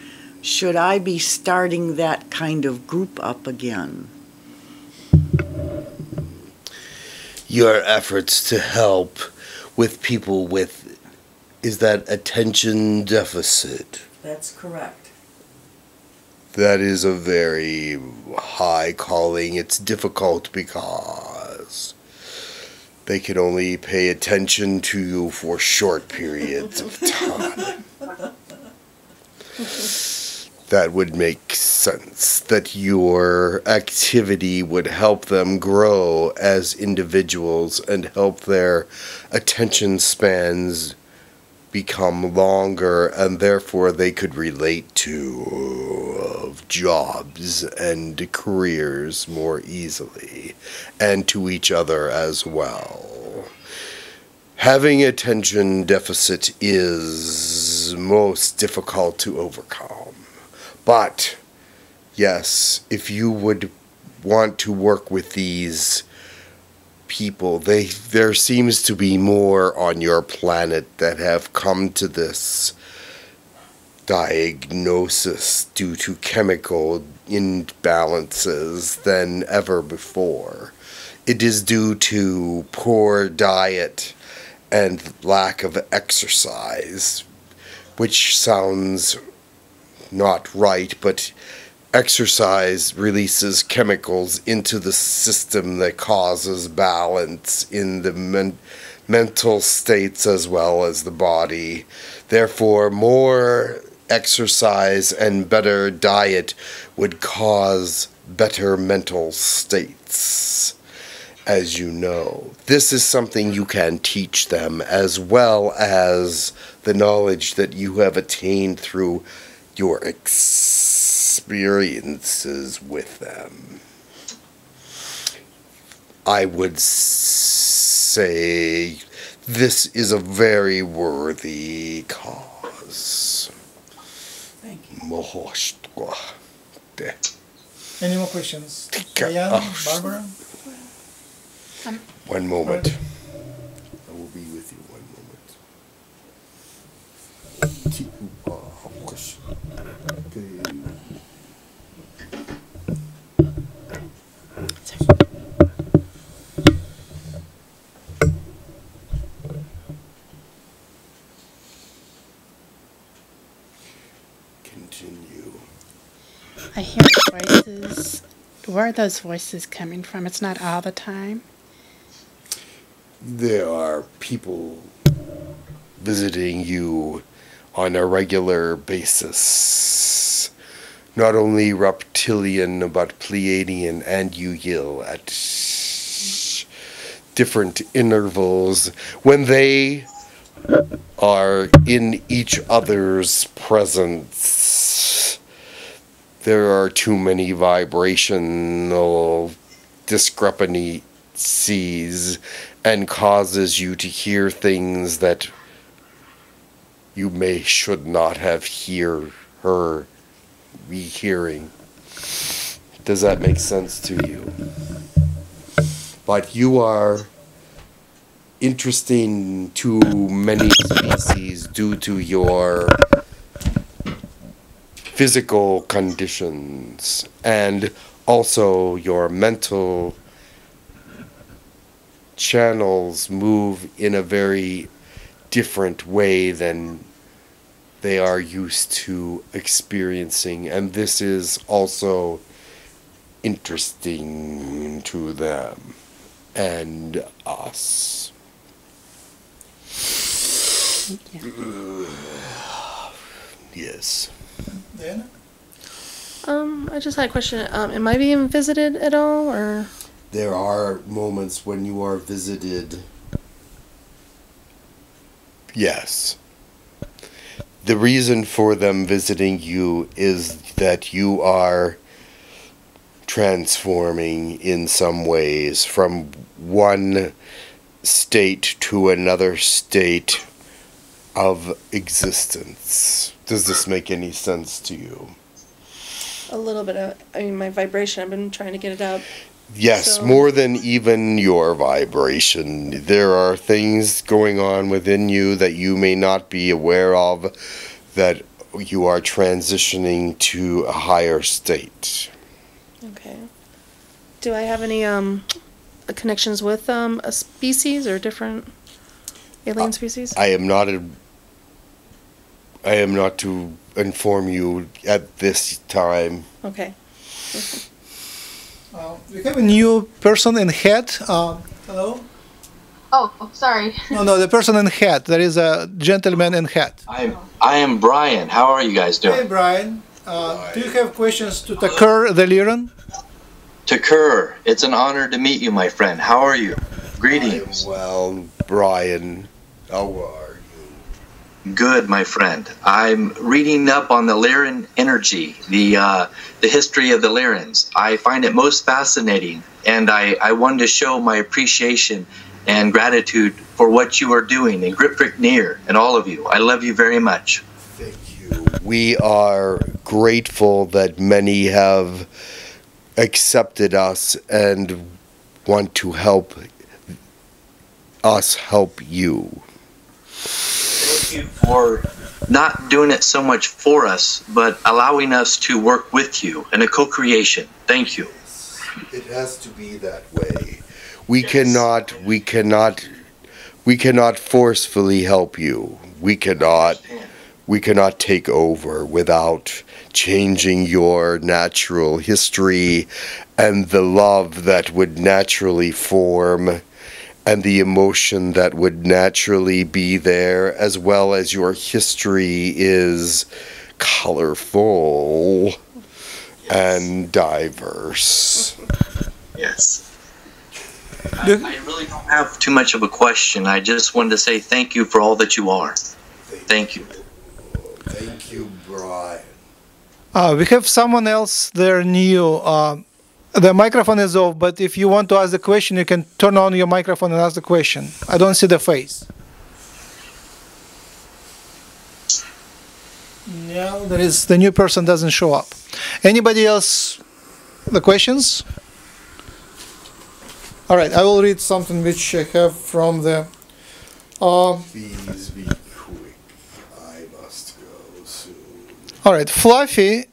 should I be starting that kind of group up again? Your efforts to help with people with is that attention deficit. That's correct. That is a very high calling. It's difficult because they can only pay attention to you for short periods of time. That would make sense, that your activity would help them grow as individuals and help their attention spans become longer, and therefore they could relate to jobs and careers more easily, and to each other as well. Having attention deficit is most difficult to overcome. But yes, if you would want to work with these people, there seems to be more on your planet that have come to this diagnosis due to chemical imbalances than ever before. It is due to poor diet and lack of exercise, which sounds not right, but exercise releases chemicals into the system that causes balance in the mental states as well as the body. Therefore, more exercise and better diet would cause better mental states, as you know. This is something you can teach them, as well as the knowledge that you have attained through your experiences with them. I would say this is a very worthy cause. Thank you. Any more questions? Diana, Barbara? One moment. I will be with you one moment. Keep okay. I hear voices. Where are those voices coming from? It's not all the time. There are people visiting you on a regular basis. Not only Reptilian, but Pleiadian and Uyil at different intervals. When they are in each other's presence, there are too many vibrational discrepancies and causes you to hear things that you should not have heard. Does that make sense to you? But you are interesting to many species due to your physical conditions and also your mental channels move in a very different way than they are used to experiencing, and this is also interesting to them and us. Yeah. Yes. Diana? I just had a question. Am I being visited at all, or? There are moments when you are visited. Yes. The reason for them visiting you is that you are transforming in some ways from one state to another state of existence. Does this make any sense to you? A little bit of, I mean, my vibration, I've been trying to get it up. Yes, so. More than even your vibration. There are things going on within you that you may not be aware of, that you are transitioning to a higher state. Okay. Do I have any connections with a species or different alien species? I am not to inform you at this time. Okay. We have a new person in head. Hello? Oh, sorry. No, the person in head. There is a gentleman in head. I am Brian. How are you guys doing? Hey, Brian. Do you have questions to Takur the Lyran? Takur, it's an honor to meet you, my friend. How are you? Greetings. Well, Brian, how are you? Good, my friend. I'm reading up on the Lyran energy, the history of the Lyrans. I find it most fascinating, and I wanted to show my appreciation and gratitude for what you are doing, and Girk Fitneer, and all of you. I love you very much. Thank you. We are grateful that many have accepted us and want to help us help you. Thank you for not doing it so much for us, but allowing us to work with you in a co-creation. Thank you. It has to be that way. We cannot forcefully help you. We cannot take over without changing your natural history and the love that would naturally form and the emotion that would naturally be there, as well as your history is colorful. Yes. And diverse. Yes. I really don't have too much of a question. I just wanted to say thank you for all that you are. Thank you. Thank you, Brian. We have someone else there new. The microphone is off, but if you want to ask the question, you can turn on your microphone and ask the question. I don't see the face. No, there is the new person doesn't show up. Anybody else? The questions? All right, I will read something which I have from the. Please be quick. I must go soon. All right, Fluffy.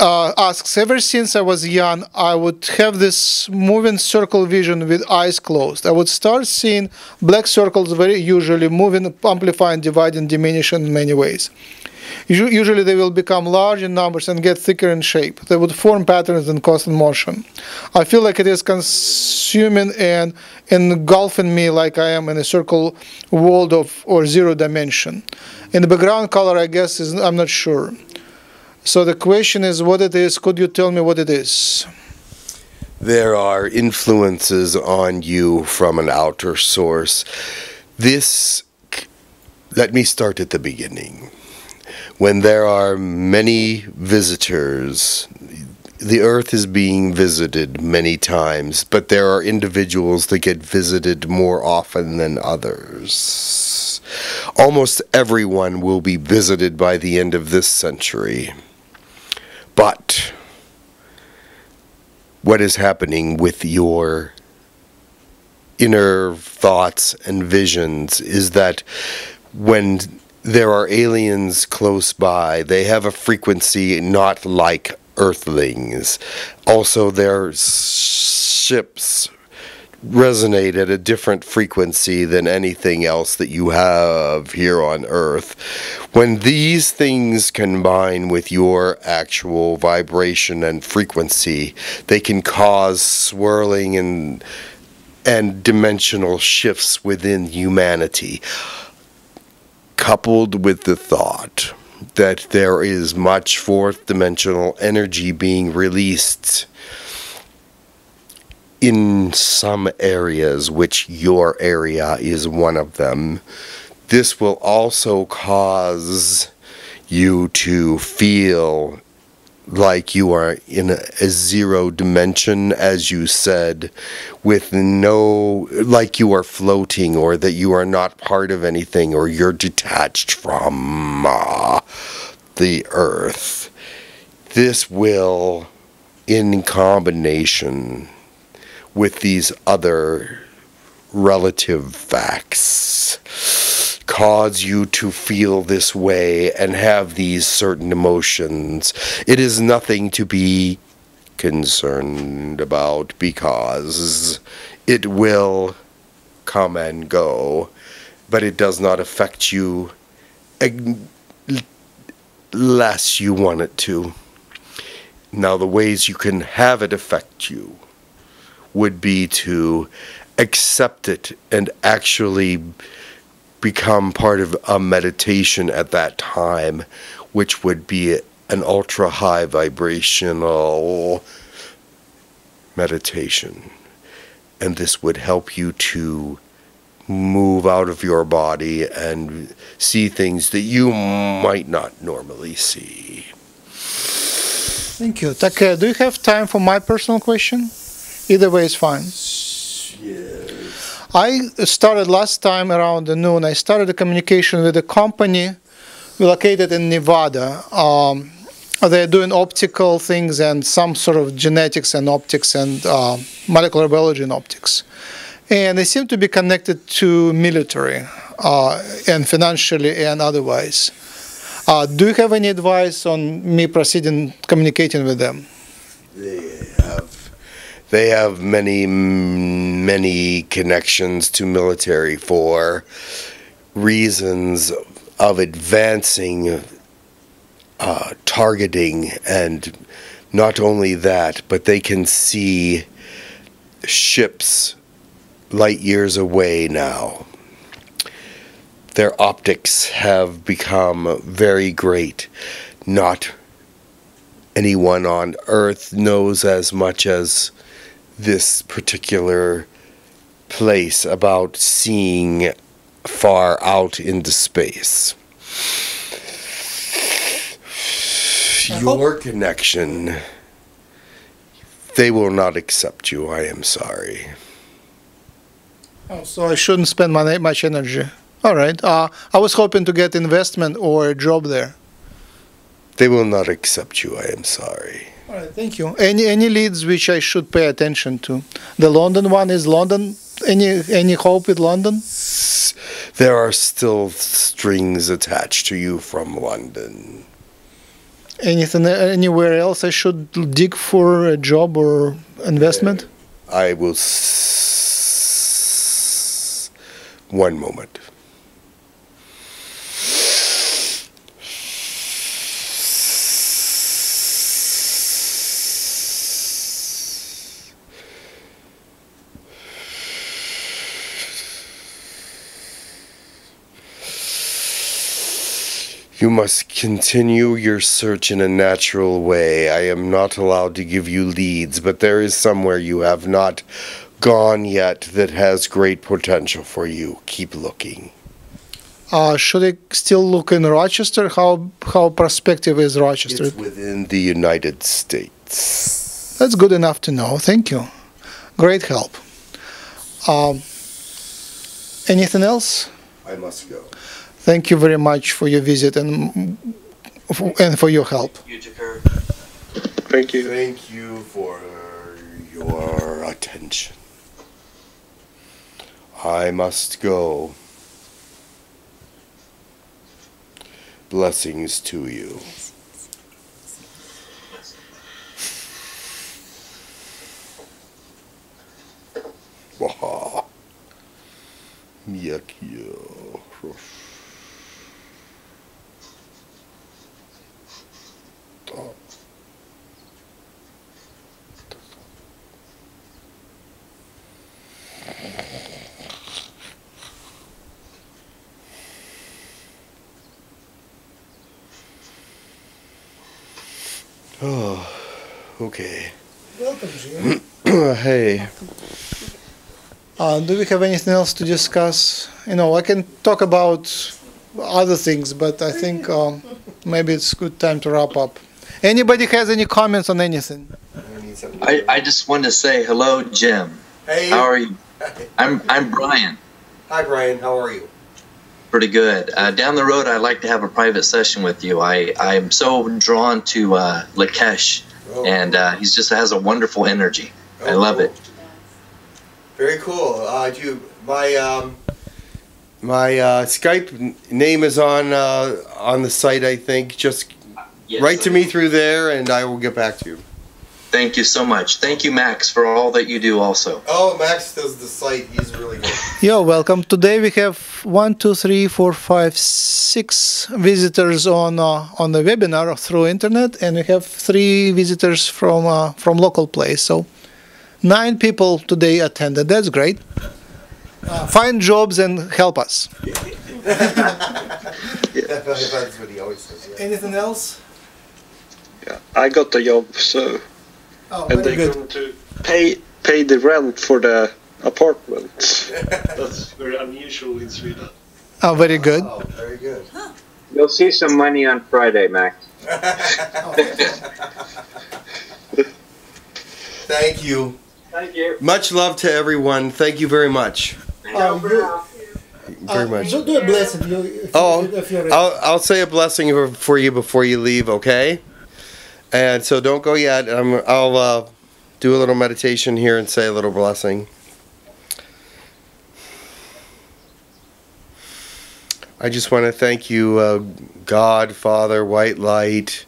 Asks, ever since I was young, I would have this moving circle vision with eyes closed. I would start seeing black circles very usually moving, amplifying, dividing, diminishing in many ways. Usually they will become large in numbers and get thicker in shape. They would form patterns in constant motion. I feel like it is consuming and engulfing me like I am in a circle world of or zero dimension. In the background color, I guess, is, I'm not sure. So the question is what it is. Could you tell me what it is? There are influences on you from an outer source. Let me start at the beginning. When there are many visitors, the earth is being visited many times, but there are individuals that get visited more often than others. Almost everyone will be visited by the end of this century. But what is happening with your inner thoughts and visions is that when there are aliens close by, they have a frequency not like Earthlings. Also, their ships resonate at a different frequency than anything else that you have here on Earth. When these things combine with your actual vibration and frequency, they can cause swirling and dimensional shifts within humanity, coupled with the thought that there is much fourth dimensional energy being released in some areas, which your area is one of them. This will also cause you to feel like you are in a zero dimension, as you said, with no, like you are floating, or that you are not part of anything, or you're detached from the earth. This will, in combination with these other relative facts, cause you to feel this way and have these certain emotions. It is nothing to be concerned about, because it will come and go, but it does not affect you unless you want it to. Now, the ways you can have it affect you would be to accept it and actually become part of a meditation at that time, which would be an ultra-high vibrational meditation. And this would help you to move out of your body and see things that you might not normally see. Thank you. Taka, do you have time for my personal question? Either way is fine. Yes. I started last time around noon. I started a communication with a company located in Nevada. They're doing optical things and some sort of genetics and optics and molecular biology and optics. And they seem to be connected to military and financially and otherwise. Do you have any advice on me proceeding communicating with them? Yeah. They have many, many connections to military for reasons of advancing, targeting, and not only that, but they can see ships light years away now. Their optics have become very great. Not anyone on Earth knows as much as this particular place about seeing far out into space. Your connection, they will not accept you, I am sorry. Oh, so I shouldn't spend much energy. All right. I was hoping to get investment or a job there. They will not accept you, I am sorry. All right, thank you. Any leads which I should pay attention to? The London one is London. Any hope with London? There are still strings attached to you from London. Anything anywhere else I should dig for a job or investment? I will. One moment. You must continue your search in a natural way. I am not allowed to give you leads, but there is somewhere you have not gone yet that has great potential for you. Keep looking. Should I still look in Rochester? How prospective is Rochester? It's within the United States. That's good enough to know. Thank you. Great help. Anything else? I must go. Thank you very much for your visit and for your help. Thank you. Thank you for your attention. I must go. Blessings to you. Well, Jak ja. Tak. Oh, okay. Welcome, Jim. Hey. Welcome. Do we have anything else to discuss? You know, I can talk about other things, but I think maybe it's good time to wrap up. Anybody has any comments on anything? I just want to say hello, Jim. Hey. How are you? I'm Brian. Hi, Brian. How are you? Pretty good. Down the road, I'd like to have a private session with you. I'm so drawn to Lakesh, and he just has a wonderful energy. I love it. Very cool. My Skype name is on the site, I think. Just write to me through there, and I will get back to you. Thank you so much. Thank you, Max, for all that you do also. Oh, Max does the site. He's really good. You're welcome. Today we have 1, 2, 3, 4, 5, 6 visitors on the webinar through internet, and we have 3 visitors from local place. So 9 people today attended. That's great. Find jobs and help us. That's what he always says. Anything else? Yeah, I got a job, so. Oh, and they're going to pay the rent for the apartment. That's very unusual in Sweden. Oh, very good. Oh, very good. Huh. You'll see some money on Friday, Max. Thank you. Thank you. Much love to everyone. Thank you very much. Very much. You'll do a blessing. I'll say a blessing for you before you leave, okay? And so don't go yet. I'll do a little meditation here and say a little blessing. I just want to thank you, God, Father, White Light,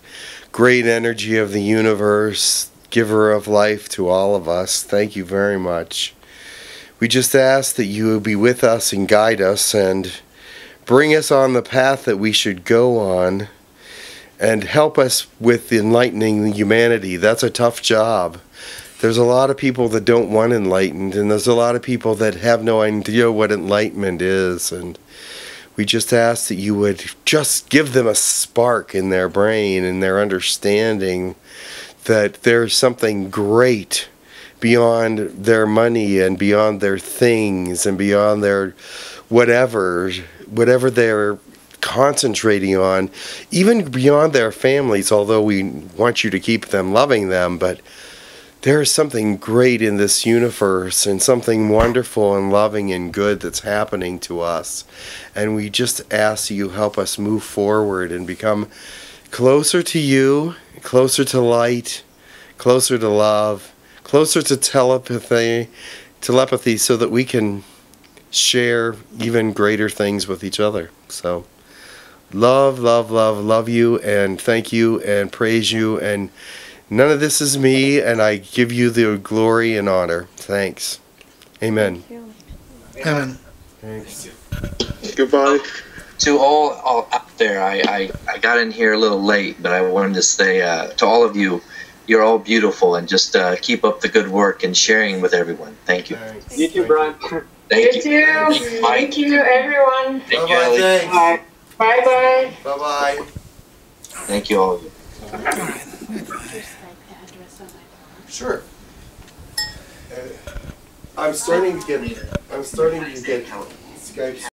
great energy of the universe, giver of life to all of us. Thank you very much. We just ask that you be with us and guide us and bring us on the path that we should go on. And help us with enlightening humanity. That's a tough job. There's a lot of people that don't want enlightened, and there's a lot of people that have no idea what enlightenment is. And we just ask that you would just give them a spark in their brain and their understanding that there's something great beyond their money and beyond their things and beyond their whatever they're concentrating on, even beyond their families, although we want you to keep them loving them, but there is something great in this universe and something wonderful and loving and good that's happening to us. And we just ask you help us move forward and become closer to you, closer to light, closer to love, closer to telepathy so that we can share even greater things with each other. So love, love, love, love you, and thank you, and praise you, and none of this is me, and I give you the glory and honor. Thanks. Amen. Thank you. Amen. Thanks. Thank you. Goodbye. To all up there, I got in here a little late, but I wanted to say to all of you, you're all beautiful, and just keep up the good work and sharing with everyone. Thank you. Thanks. You too, Brian. Thank you. Thank you, everyone. Bye-bye. Bye-bye. Bye-bye. Thank you all of you. Sure. I'm starting to get Skype.